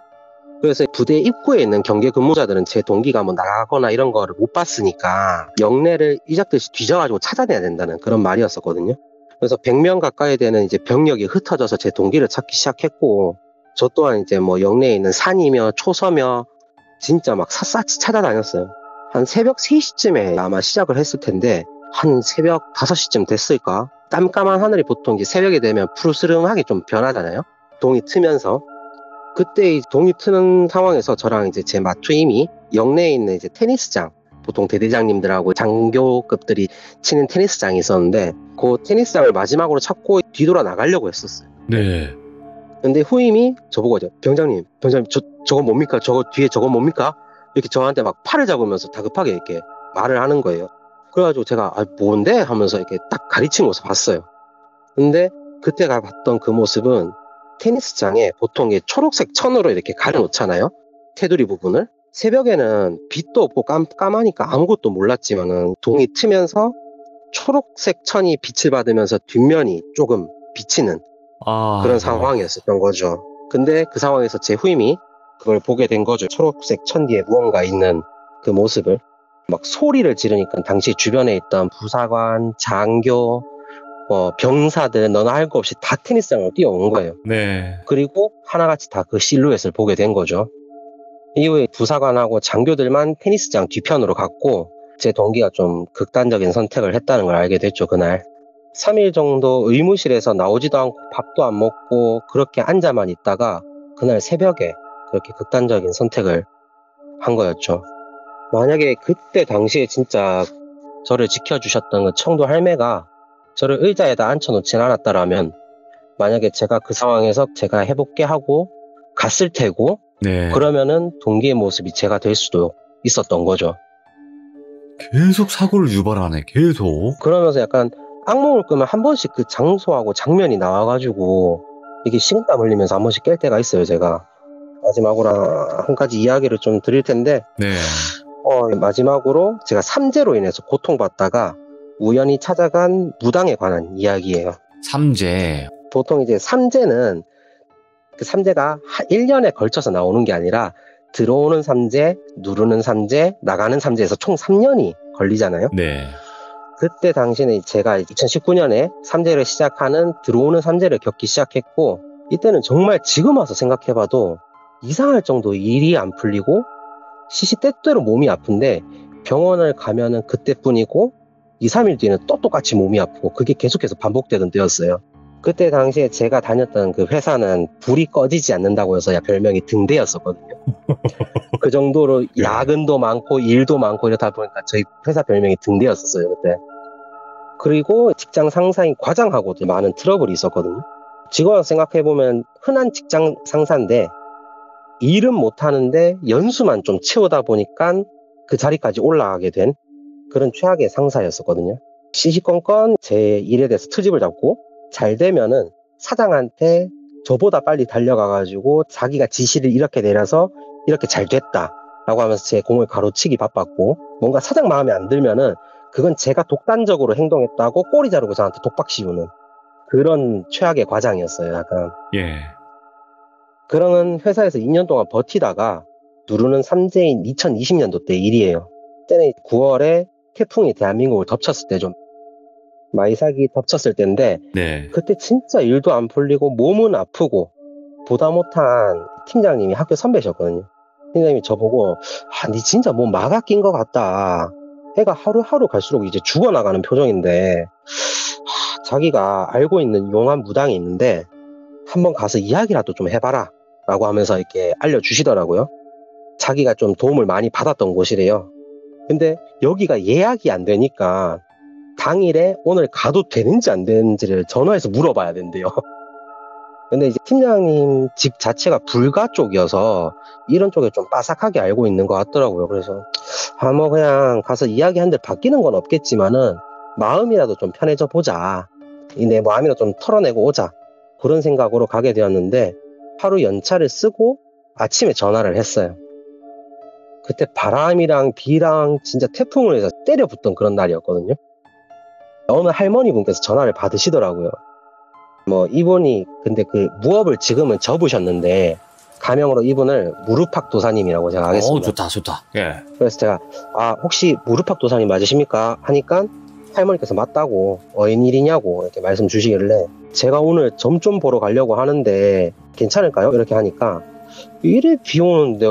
그래서 부대 입구에 있는 경계근무자들은 제 동기가 뭐 나가거나 이런 거를 못 봤으니까 영내를 이작듯이 뒤져가지고 찾아내야 된다는 그런 말이었었거든요. 그래서 백 명 가까이 되는 이제 병력이 흩어져서 제 동기를 찾기 시작했고 저 또한 이제 뭐 영내에 있는 산이며 초서며 진짜 막 샅샅이 찾아다녔어요. 한 새벽 세 시쯤에 아마 시작을 했을 텐데 한 새벽 다섯 시쯤 됐을까? 깜깜한 하늘이 보통 이제 새벽에 되면 푸르스름하게 좀 변하잖아요. 동이 트면서. 그때 동이 트는 상황에서 저랑 이제 제 마투임이 영내에 있는 이제 테니스장, 보통 대대장님들하고 장교급들이 치는 테니스장이 있었는데 그 테니스장을 마지막으로 찾고 뒤돌아 나가려고 했었어요. 네. 근데 후임이 저보고 이제 병장님, 병장님 저, 저건 뭡니까? 저거 뒤에 저건 뭡니까? 이렇게 저한테 막 팔을 잡으면서 다급하게 이렇게 말을 하는 거예요. 그래가지고 제가 아, 뭔데? 하면서 이렇게 딱 가리친 모습 봤어요. 근데 그때가 봤던 그 모습은 테니스장에 보통 초록색 천으로 이렇게 가려놓잖아요. 테두리 부분을. 새벽에는 빛도 없고 깜깜하니까 아무것도 몰랐지만은 동이 트면서 초록색 천이 빛을 받으면서 뒷면이 조금 비치는 아... 그런 상황이었던 거죠. 근데 그 상황에서 제 후임이 그걸 보게 된 거죠. 초록색 천 뒤에 무언가 있는 그 모습을. 막 소리를 지르니까 당시 주변에 있던 부사관, 장교, 뭐 병사들 너나 할 거 없이 다 테니스장으로 뛰어온 거예요. 네. 그리고 하나같이 다 그 실루엣을 보게 된 거죠. 이후에 부사관하고 장교들만 테니스장 뒤편으로 갔고 제 동기가 좀 극단적인 선택을 했다는 걸 알게 됐죠. 그날 삼 일 정도 의무실에서 나오지도 않고 밥도 안 먹고 그렇게 앉아만 있다가 그날 새벽에 그렇게 극단적인 선택을 한 거였죠. 만약에 그때 당시에 진짜 저를 지켜주셨던 그 청도 할매가 저를 의자에다 앉혀놓진 않았다라면 만약에 제가 그 상황에서 제가 해볼게 하고 갔을 테고 네. 그러면은 동기의 모습이 제가 될 수도 있었던 거죠. 계속 사고를 유발하네. 계속. 그러면서 약간 악몽을 꾸면 한 번씩 그 장소하고 장면이 나와가지고 이게 식은땀 흘리면서 한 번씩 깰 때가 있어요. 제가. 마지막으로 한 가지 이야기를 좀 드릴 텐데 네. 어, 마지막으로 제가 삼재로 인해서 고통받다가 우연히 찾아간 무당에 관한 이야기예요. 삼재. 보통 이제 삼재는 그 삼재가 일 년에 걸쳐서 나오는 게 아니라 들어오는 삼재, 누르는 삼재, 나가는 삼재에서 총 삼 년이 걸리잖아요. 네. 그때 당시는 제가 이천십구 년에 삼재를 시작하는 들어오는 삼재를 겪기 시작했고 이때는 정말 지금 와서 생각해봐도 이상할 정도 일이 안 풀리고 시시때때로 몸이 아픈데 병원을 가면은 그때뿐이고 이, 삼 일 뒤에는 또 똑같이 몸이 아프고 그게 계속해서 반복되던 때였어요. 그때 당시에 제가 다녔던 그 회사는 불이 꺼지지 않는다고 해서 별명이 등대였었거든요. 그 정도로 네. 야근도 많고 일도 많고 이러다 보니까 저희 회사 별명이 등대였었어요. 그때. 그리고 직장 상사인 과장하고도 많은 트러블이 있었거든요. 직원으로 생각해보면 흔한 직장 상사인데 일은 못하는데 연수만 좀 채우다 보니까 그 자리까지 올라가게 된 그런 최악의 상사였었거든요. 시시건건 제 일에 대해서 트집을 잡고 잘 되면은 사장한테 저보다 빨리 달려가가지고 자기가 지시를 이렇게 내려서 이렇게 잘 됐다 라고 하면서 제 공을 가로치기 바빴고 뭔가 사장 마음에 안 들면은 그건 제가 독단적으로 행동했다고 꼬리 자르고 저한테 독박 씌우는 그런 최악의 과장이었어요. 약간 예. 그런 회사에서 이 년 동안 버티다가 누르는 삼재인 이천이십 년도 때 일이에요. 그때는 구월에 태풍이 대한민국을 덮쳤을 때 좀 마이삭이 덮쳤을 때인데 네. 그때 진짜 일도 안 풀리고 몸은 아프고 보다 못한 팀장님이 학교 선배셨거든요. 팀장님이 저보고 아, 니 진짜 몸 막아 낀 것 같다. 애가 하루하루 갈수록 이제 죽어나가는 표정인데 아, 자기가 알고 있는 용암 무당이 있는데 한번 가서 이야기라도 좀 해봐라 라고 하면서 이렇게 알려주시더라고요. 자기가 좀 도움을 많이 받았던 곳이래요. 근데 여기가 예약이 안 되니까 당일에 오늘 가도 되는지 안 되는지를 전화해서 물어봐야 된대요. 근데 이제 팀장님 집 자체가 불가 쪽이어서 이런 쪽에 좀 빠삭하게 알고 있는 것 같더라고요. 그래서 아 뭐 그냥 가서 이야기하는데 바뀌는 건 없겠지만은 마음이라도 좀 편해져 보자. 내 마음이라도 좀 털어내고 오자. 그런 생각으로 가게 되었는데 하루 연차를 쓰고 아침에 전화를 했어요. 그때 바람이랑 비랑 진짜 태풍을 해서 때려붙던 그런 날이었거든요. 어느 할머니분께서 전화를 받으시더라고요. 뭐 이분이 근데 그 무업을 지금은 접으셨는데 가명으로 이분을 무릎팍 도사님이라고 제가 하겠습니다. 오, 좋다 좋다. 예. 그래서 제가 아 혹시 무릎팍 도사님 맞으십니까? 하니까 할머니께서 맞다고 어인일이냐고 이렇게 말씀 주시길래 제가 오늘 점 좀 보러 가려고 하는데 괜찮을까요? 이렇게 하니까 이래 비 오는데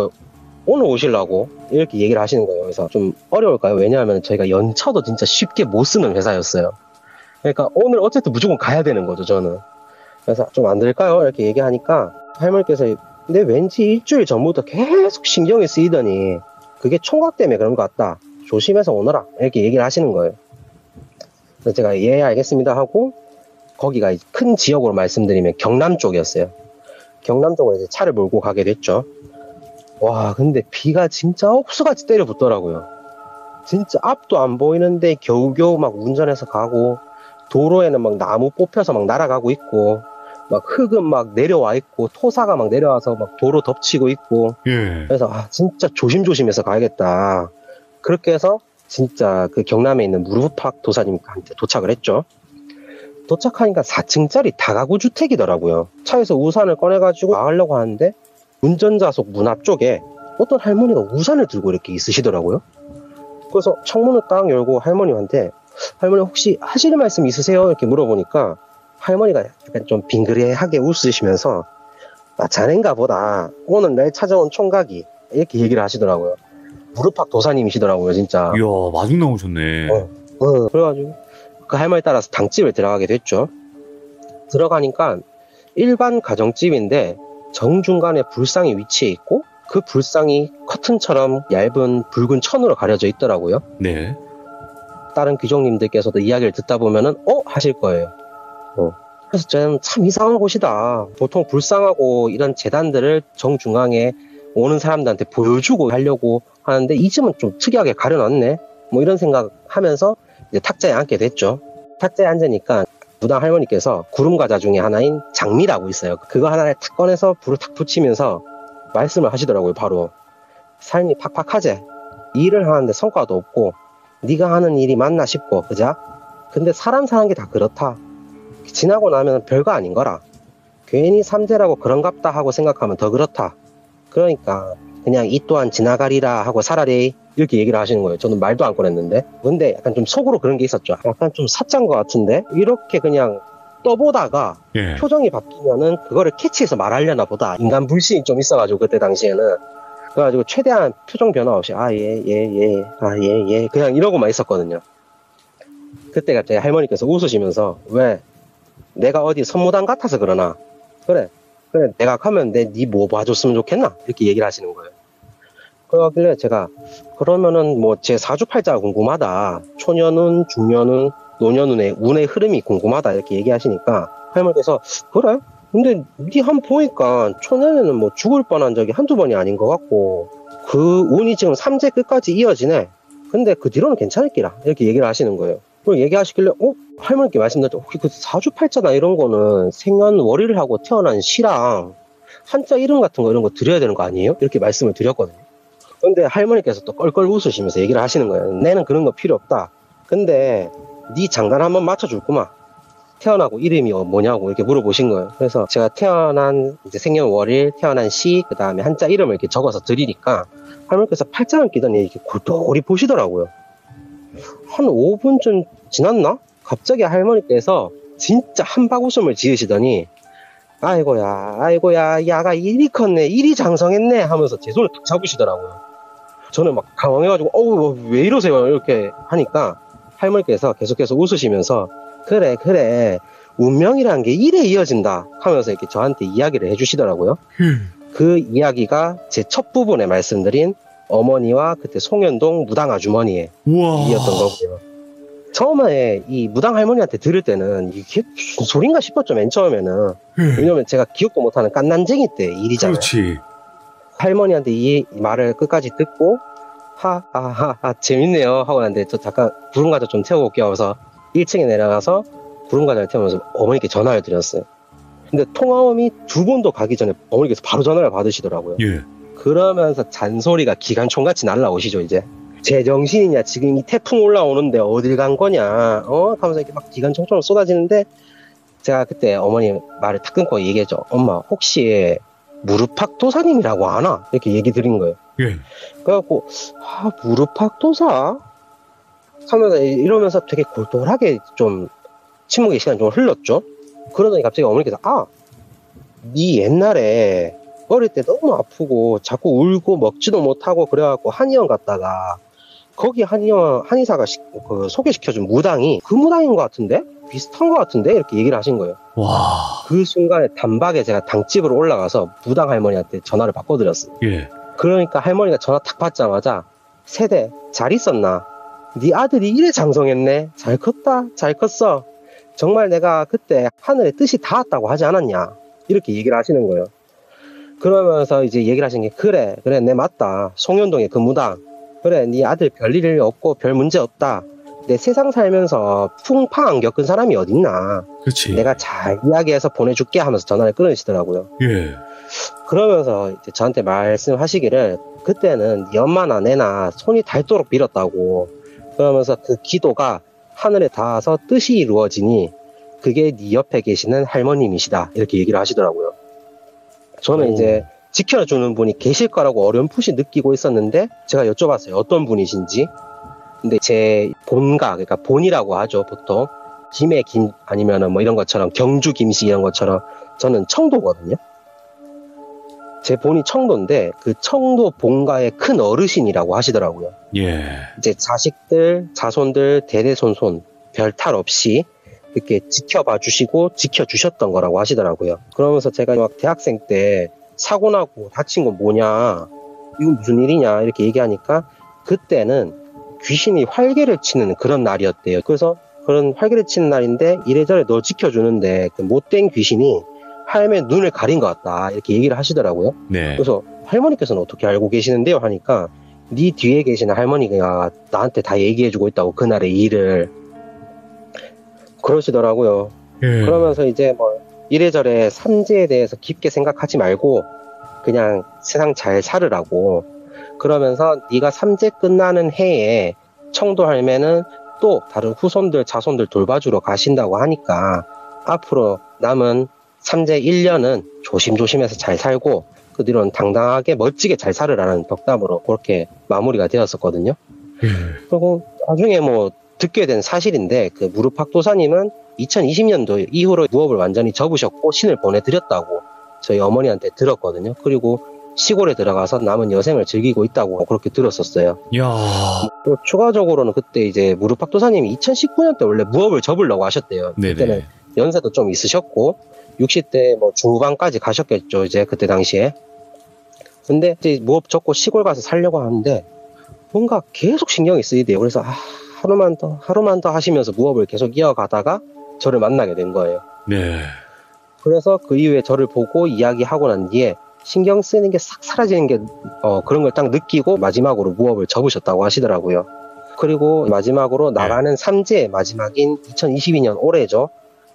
오늘 오시려고 이렇게 얘기를 하시는 거예요. 그래서 좀 어려울까요? 왜냐하면 저희가 연차도 진짜 쉽게 못 쓰는 회사였어요. 그러니까 오늘 어쨌든 무조건 가야 되는 거죠, 저는. 그래서 좀 안 될까요? 이렇게 얘기하니까 할머니께서 근데 왠지 일주일 전부터 계속 신경이 쓰이더니 그게 총각 때문에 그런 것 같다. 조심해서 오너라. 이렇게 얘기를 하시는 거예요. 그래서 제가 예, 알겠습니다 하고 거기가 큰 지역으로 말씀드리면 경남 쪽이었어요. 경남 쪽으로 이제 차를 몰고 가게 됐죠. 와 근데 비가 진짜 억수같이 때려붙더라고요. 진짜 앞도 안 보이는데 겨우겨우 막 운전해서 가고 도로에는 막 나무 뽑혀서 막 날아가고 있고 막 흙은 막 내려와 있고 토사가 막 내려와서 막 도로 덮치고 있고 예. 그래서 아 진짜 조심조심해서 가야겠다. 그렇게 해서 진짜 그 경남에 있는 무릎팍 도사님한테 도착을 했죠. 도착하니까 사 층짜리 다가구 주택이더라고요. 차에서 우산을 꺼내가지고 나가려고 하는데 운전자석 문 앞쪽에 어떤 할머니가 우산을 들고 이렇게 있으시더라고요. 그래서 창문을 딱 열고 할머니한테 할머니 혹시 하실 말씀 있으세요? 이렇게 물어보니까 할머니가 약간 좀 빙그레하게 웃으시면서 아, 자넨가 보다. 오늘 날 찾아온 총각이 이렇게 얘기를 하시더라고요. 무릎팍 도사님이시더라고요, 진짜. 이야, 마중 나오셨네. 어, 어, 그래가지고 그 할머니 따라서 당집에 들어가게 됐죠. 들어가니까 일반 가정집인데 정중간에 불상이 위치해 있고 그 불상이 커튼처럼 얇은 붉은 천으로 가려져 있더라고요. 네. 다른 귀족님들께서도 이야기를 듣다 보면은 어? 하실 거예요. 어. 그래서 저는 참 이상한 곳이다. 보통 불상하고 이런 재단들을 정중앙에 오는 사람들한테 보여주고 하려고 하는데 이 집은 좀 특이하게 가려놨네. 뭐 이런 생각하면서 이제 탁자에 앉게 됐죠. 탁자에 앉으니까 무당 할머니께서 구름 과자 중에 하나인 장미라고 있어요. 그거 하나를 탁 꺼내서 불을 탁 붙이면서 말씀을 하시더라고요. 바로 삶이 팍팍하지? 일을 하는데 성과도 없고 네가 하는 일이 맞나 싶고 그자? 근데 사람 사는 게 다 그렇다. 지나고 나면 별거 아닌 거라. 괜히 삼재라고 그런갑다 하고 생각하면 더 그렇다. 그러니까 그냥 이 또한 지나가리라 하고 살아래. 이렇게 얘기를 하시는 거예요. 저는 말도 안 꺼냈는데. 근데 약간 좀 속으로 그런 게 있었죠. 약간 좀 사짠 것 같은데 이렇게 그냥 떠보다가 예. 표정이 바뀌면은 그거를 캐치해서 말하려나 보다. 인간 불신이 좀 있어가지고 그때 당시에는. 그래가지고 최대한 표정 변화 없이 아 예 예 예 아 예 예 그냥 이러고만 있었거든요. 그때 갑자기 할머니께서 웃으시면서 왜 내가 어디 선무당 같아서 그러나 그래 그래 내가 가면 내 니 뭐 봐줬으면 좋겠나 이렇게 얘기를 하시는 거예요. 그러길래 제가 그러면은 뭐 제 사주팔자가 궁금하다. 초년운, 중년운, 노년운의 운의 흐름이 궁금하다 이렇게 얘기하시니까 할머니께서 그래? 근데 니 한 보니까 초년에는 뭐 죽을 뻔한 적이 한두 번이 아닌 것 같고 그 운이 지금 삼재 끝까지 이어지네. 근데 그 뒤로는 괜찮을기라 이렇게 얘기를 하시는 거예요. 그리고 얘기하시길래 어? 할머니께 말씀드렸죠. 혹시 그 사주팔자나 이런 거는 생년월일을 하고 태어난 시랑 한자 이름 같은 거 이런 거 드려야 되는 거 아니에요? 이렇게 말씀을 드렸거든요. 근데 할머니께서 또 껄껄 웃으시면서 얘기를 하시는 거예요. 내는 그런 거 필요 없다. 근데 네 장단 한번 맞춰줄구만. 태어나고 이름이 뭐냐고 이렇게 물어보신 거예요. 그래서 제가 태어난 이제 생년월일, 태어난 시, 그 다음에 한자 이름을 이렇게 적어서 드리니까 할머니께서 팔짱을 끼더니 이렇게 골똘히 보시더라고요. 한 오 분쯤 지났나? 갑자기 할머니께서 진짜 한바구음을 지으시더니 아이고야 아이고야 야가 일이 컸네 일이 장성했네 하면서 제 손을 딱 잡으시더라고요. 저는 막 당황해가지고 어우 왜 이러세요 이렇게 하니까 할머니께서 계속해서 웃으시면서 그래 그래 운명이라는 게 일에 이어진다 하면서 이렇게 저한테 이야기를 해주시더라고요. 음. 그 이야기가 제 첫 부분에 말씀드린 어머니와 그때 송현동 무당 아주머니의 우와. 이었던 거고요. 처음에 이 무당 할머니한테 들을 때는 이게 무슨 소린가 싶었죠. 맨 처음에는. 음. 왜냐면 제가 기억도 못하는 깐난쟁이 때 일이잖아요. 그렇지. 할머니한테 이 말을 끝까지 듣고 하하하 아, 재밌네요 하고 나는데 저 잠깐 구름과자 좀 태우고 올게요 하면서 일 층에 내려가서 구름과자를 태우면서 어머니께 전화를 드렸어요. 근데 통화음이 두 번도 가기 전에 어머니께서 바로 전화를 받으시더라고요. 예. 그러면서 잔소리가 기관총같이 날라오시죠. 이제 제정신이냐 지금 이 태풍 올라오는데 어딜 간 거냐 어? 하면서 이렇게 막 기관총처럼 쏟아지는데 제가 그때 어머니 말을 탁 끊고 얘기했죠. 엄마 혹시 무릎팍 도사님이라고 아나? 이렇게 얘기 드린 거예요. 예. 그래갖고 아 무릎팍 도사? 하면서 이러면서 되게 골똘하게 좀 침묵의 시간이 좀 흘렀죠. 그러더니 갑자기 어머니께서 아 니 옛날에 어릴 때 너무 아프고 자꾸 울고 먹지도 못하고 그래갖고 한의원 갔다가 거기 한의원 한의사가 시, 그 소개시켜준 무당이 그 무당인 것 같은데? 비슷한 것 같은데? 이렇게 얘기를 하신 거예요. 와. 그 순간에 단박에 제가 당집으로 올라가서 무당 할머니한테 전화를 바꿔드렸어요. 예. 그러니까 할머니가 전화 탁 받자마자 세대 잘 있었나? 네 아들이 이래 장성했네? 잘 컸다? 잘 컸어? 정말 내가 그때 하늘의 뜻이 닿았다고 하지 않았냐? 이렇게 얘기를 하시는 거예요. 그러면서 이제 얘기를 하신 게 그래 그래 내 맞다 송현동의 그 무당 그래 네 아들 별일 없고 별 문제 없다 내 세상 살면서 풍파 안 겪은 사람이 어딨나 그치. 내가 잘 이야기해서 보내줄게 하면서 전화를 끊으시더라고요. 예. 그러면서 이제 저한테 말씀하시기를 그때는 네 엄마나 내나 손이 닳도록 빌었다고 그러면서 그 기도가 하늘에 닿아서 뜻이 이루어지니 그게 네 옆에 계시는 할머님이시다 이렇게 얘기를 하시더라고요. 저는 오. 이제 지켜주는 분이 계실 거라고 어렴풋이 느끼고 있었는데 제가 여쭤봤어요. 어떤 분이신지. 근데 제 본가, 그러니까 본이라고 하죠. 보통 김해 김 아니면 뭐 이런 것처럼 경주 김씨 이런 것처럼 저는 청도거든요. 제 본이 청도인데 그 청도 본가의 큰 어르신이라고 하시더라고요. 예. 이제 자식들, 자손들 대대손손 별탈 없이 이렇게 지켜봐 주시고 지켜주셨던 거라고 하시더라고요. 그러면서 제가 막 대학생 때 사고 나고 다친 건 뭐냐, 이건 무슨 일이냐 이렇게 얘기하니까 그때는 귀신이 활개를 치는 그런 날이었대요. 그래서 그런 활개를 치는 날인데 이래저래 너 지켜주는데 그 못된 귀신이 할매 눈을 가린 것 같다 이렇게 얘기를 하시더라고요. 네. 그래서 할머니께서는 어떻게 알고 계시는데요 하니까 네 뒤에 계시는 할머니가 나한테 다 얘기해주고 있다고 그날의 일을 그러시더라고요. 예. 그러면서 이제 뭐 이래저래 삼재에 대해서 깊게 생각하지 말고 그냥 세상 잘 살으라고, 그러면서 네가 삼재 끝나는 해에 청도 할매는 또 다른 후손들 자손들 돌봐주러 가신다고 하니까 앞으로 남은 삼재 일 년은 조심조심해서 잘 살고 그 뒤로는 당당하게 멋지게 잘 살으라는 덕담으로 그렇게 마무리가 되었었거든요. 예. 그리고 나중에 뭐 듣게 된 사실인데 그 무릎팍 도사님은 이천이십 년도 이후로 무업을 완전히 접으셨고 신을 보내드렸다고 저희 어머니한테 들었거든요. 그리고 시골에 들어가서 남은 여생을 즐기고 있다고 그렇게 들었었어요. 이야. 또 추가적으로는 그때 이제 무릎팍 도사님이 이천십구 년 때 원래 무업을 접으려고 하셨대요. 네네. 그때는 연세도 좀 있으셨고 육십 대 뭐 중후반까지 가셨겠죠 이제 그때 당시에. 근데 이제 무업 접고 시골 가서 살려고 하는데 뭔가 계속 신경이 쓰이대요. 그래서 아, 하루만 더 하루만 더 하시면서 무업을 계속 이어가다가 저를 만나게 된 거예요. 네. 그래서 그 이후에 저를 보고 이야기하고 난 뒤에 신경 쓰이는 게 싹 사라지는 게 어, 그런 걸 딱 느끼고 마지막으로 무업을 접으셨다고 하시더라고요. 그리고 마지막으로 나가는 삼재의 마지막인 이천이십이 년 올해죠.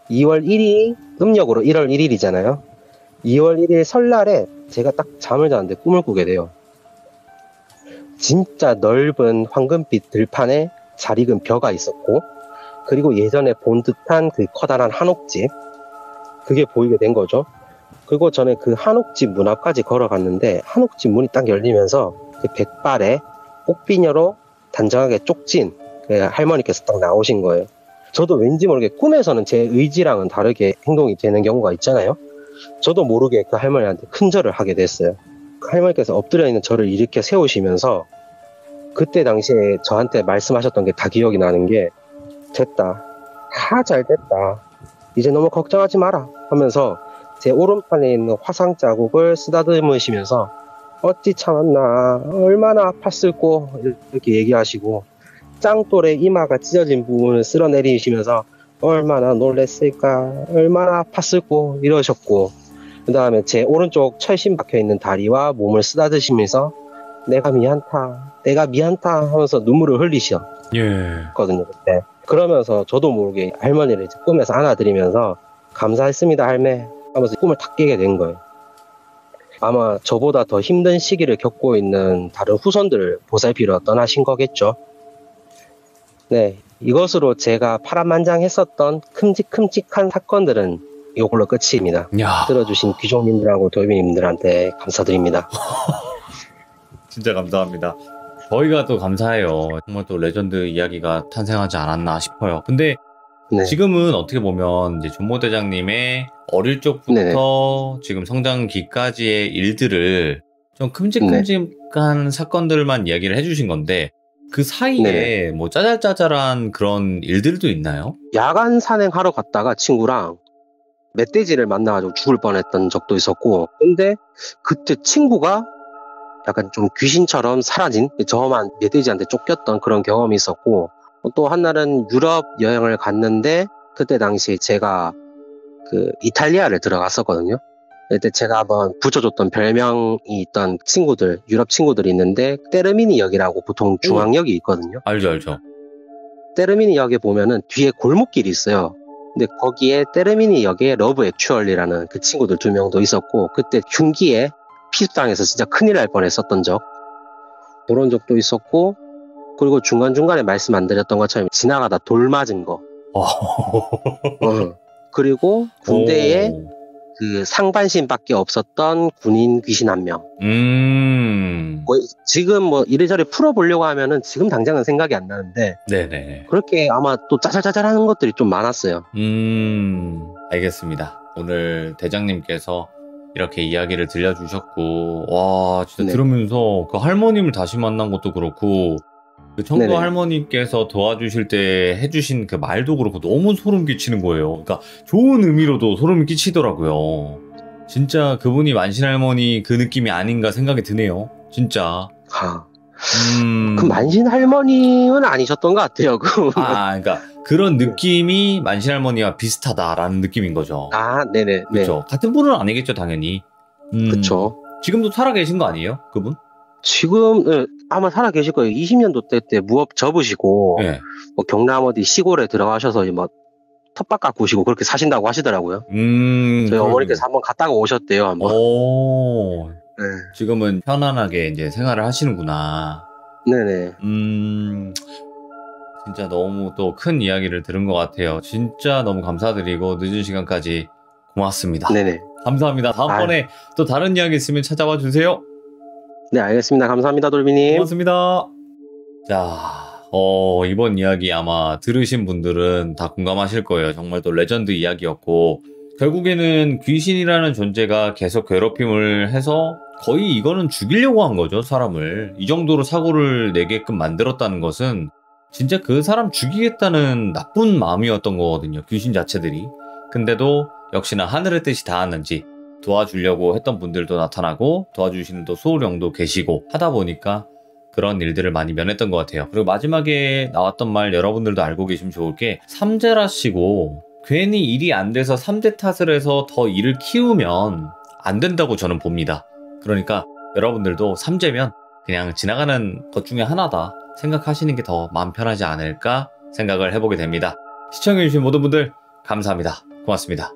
이월 일일 음력으로 일월 일일이잖아요. 이월 일일 설날에 제가 딱 잠을 자는데 꿈을 꾸게 돼요. 진짜 넓은 황금빛 들판에 잘 익은 벼가 있었고 그리고 예전에 본 듯한 그 커다란 한옥집, 그게 보이게 된 거죠. 그리고 전에 그 한옥집 문 앞까지 걸어갔는데 한옥집 문이 딱 열리면서 그 백발에 꽃비녀로 단정하게 쪽진 그 할머니께서 딱 나오신 거예요. 저도 왠지 모르게 꿈에서는 제 의지랑은 다르게 행동이 되는 경우가 있잖아요. 저도 모르게 그 할머니한테 큰절을 하게 됐어요. 그 할머니께서 엎드려 있는 저를 일으켜 세우시면서 그때 당시에 저한테 말씀하셨던 게 다 기억이 나는 게 됐다, 다 잘 됐다, 이제 너무 걱정하지 마라 하면서 제 오른팔에 있는 화상 자국을 쓰다듬으시면서 어찌 참았나, 얼마나 아팠을꼬 이렇게 얘기하시고 짱돌에 이마가 찢어진 부분을 쓸어내리시면서 얼마나 놀랬을까, 얼마나 아팠을꼬 이러셨고 그 다음에 제 오른쪽 철심 박혀있는 다리와 몸을 쓰다드시면서 내가 미안타, 내가 미안타 하면서 눈물을 흘리셨거든요. 예. 네. 그러면서 저도 모르게 할머니를 이제 꿈에서 안아드리면서 감사했습니다 할매 하면서 꿈을 탁 깨게 된 거예요. 아마 저보다 더 힘든 시기를 겪고 있는 다른 후손들을 보살피러 떠나신 거겠죠. 네, 이것으로 제가 파란만장했었던 큼직큼직한 사건들은 이걸로 끝입니다. 야. 들어주신 귀족님들하고 돌비님들한테 감사드립니다. 진짜 감사합니다. 저희가 또 감사해요. 정말 또 레전드 이야기가 탄생하지 않았나 싶어요. 근데 네. 지금은 어떻게 보면 이제 존 못대장님의 어릴 적부터 네네. 지금 성장기까지의 일들을 좀 큼직큼직한 네. 사건들만 이야기를 해주신 건데 그 사이에 네네. 뭐 짜잘짜잘한 그런 일들도 있나요? 야간 산행하러 갔다가 친구랑 멧돼지를 만나가지고 죽을 뻔했던 적도 있었고, 근데 그때 친구가 약간 좀 귀신처럼 사라진 저만 멧돼지한테 쫓겼던 그런 경험이 있었고, 또 한 날은 유럽 여행을 갔는데 그때 당시 제가 그 이탈리아를 들어갔었거든요. 그때 제가 한번 붙여줬던 별명이 있던 친구들, 유럽 친구들이 있는데 테르미니 역이라고 보통 중앙역이 있거든요. 알죠, 알죠. 테르미니 역에 보면은 뒤에 골목길이 있어요. 근데 거기에 테르미니 역에 러브 액츄얼리라는 그 친구들 두 명도 있었고 그때 흉기에 피습당해서 진짜 큰일 날 뻔했었던 적, 그런 적도 있었고, 그리고 중간중간에 말씀 안 드렸던 것처럼 지나가다 돌 맞은 거. 어. 그리고 군대에 오. 그 상반신밖에 없었던 군인 귀신 한 명. 음. 뭐 지금 뭐 이래저래 풀어보려고 하면은 지금 당장은 생각이 안 나는데. 네네. 그렇게 아마 또 짜잘짜잘하는 것들이 좀 많았어요. 음. 알겠습니다. 오늘 대장님께서 이렇게 이야기를 들려주셨고, 와 진짜 네. 들으면서 그 할머님을 다시 만난 것도 그렇고 그 청도 네네. 할머니께서 도와주실 때 해주신 그 말도 그렇고 너무 소름 끼치는 거예요. 그러니까 좋은 의미로도 소름이 끼치더라고요. 진짜 그분이 만신할머니 그 느낌이 아닌가 생각이 드네요. 진짜. 하. 음... 그 만신할머니는 아니셨던 것 같아요. 아, 그러니까 그런 느낌이 만신할머니와 비슷하다라는 느낌인 거죠. 아, 네네. 그렇죠. 네. 같은 분은 아니겠죠, 당연히. 음... 그렇죠. 지금도 살아계신 거 아니에요, 그분? 지금 네, 아마 살아계실 거예요. 이십 년도 때, 때 무업 접으시고 네. 뭐 경남 어디 시골에 들어가셔서 막 텃밭 가꾸시고 그렇게 사신다고 하시더라고요. 음, 저희 어머니께서 한번 갔다가 오셨대요. 한번. 오, 네. 지금은 편안하게 이제 생활을 하시는구나. 네네. 음, 진짜 너무 또 큰 이야기를 들은 것 같아요. 진짜 너무 감사드리고 늦은 시간까지 고맙습니다. 네네. 감사합니다. 다음번에 아. 또 다른 이야기 있으면 찾아와 주세요. 네, 알겠습니다. 감사합니다, 돌비님. 고맙습니다. 자. 어, 이번 이야기 아마 들으신 분들은 다 공감하실 거예요. 정말 또 레전드 이야기였고 결국에는 귀신이라는 존재가 계속 괴롭힘을 해서 거의 이거는 죽이려고 한 거죠, 사람을. 이 정도로 사고를 내게끔 만들었다는 것은 진짜 그 사람 죽이겠다는 나쁜 마음이었던 거거든요, 귀신 자체들이. 근데도 역시나 하늘의 뜻이 닿았는지 도와주려고 했던 분들도 나타나고 도와주시는 또 소령도 계시고 하다 보니까 그런 일들을 많이 면했던 것 같아요. 그리고 마지막에 나왔던 말 여러분들도 알고 계시면 좋을 게 삼재라 씨고 괜히 일이 안 돼서 삼재 탓을 해서 더 일을 키우면 안 된다고 저는 봅니다. 그러니까 여러분들도 삼재면 그냥 지나가는 것 중에 하나다 생각하시는 게 더 마음 편하지 않을까 생각을 해보게 됩니다. 시청해주신 모든 분들 감사합니다. 고맙습니다.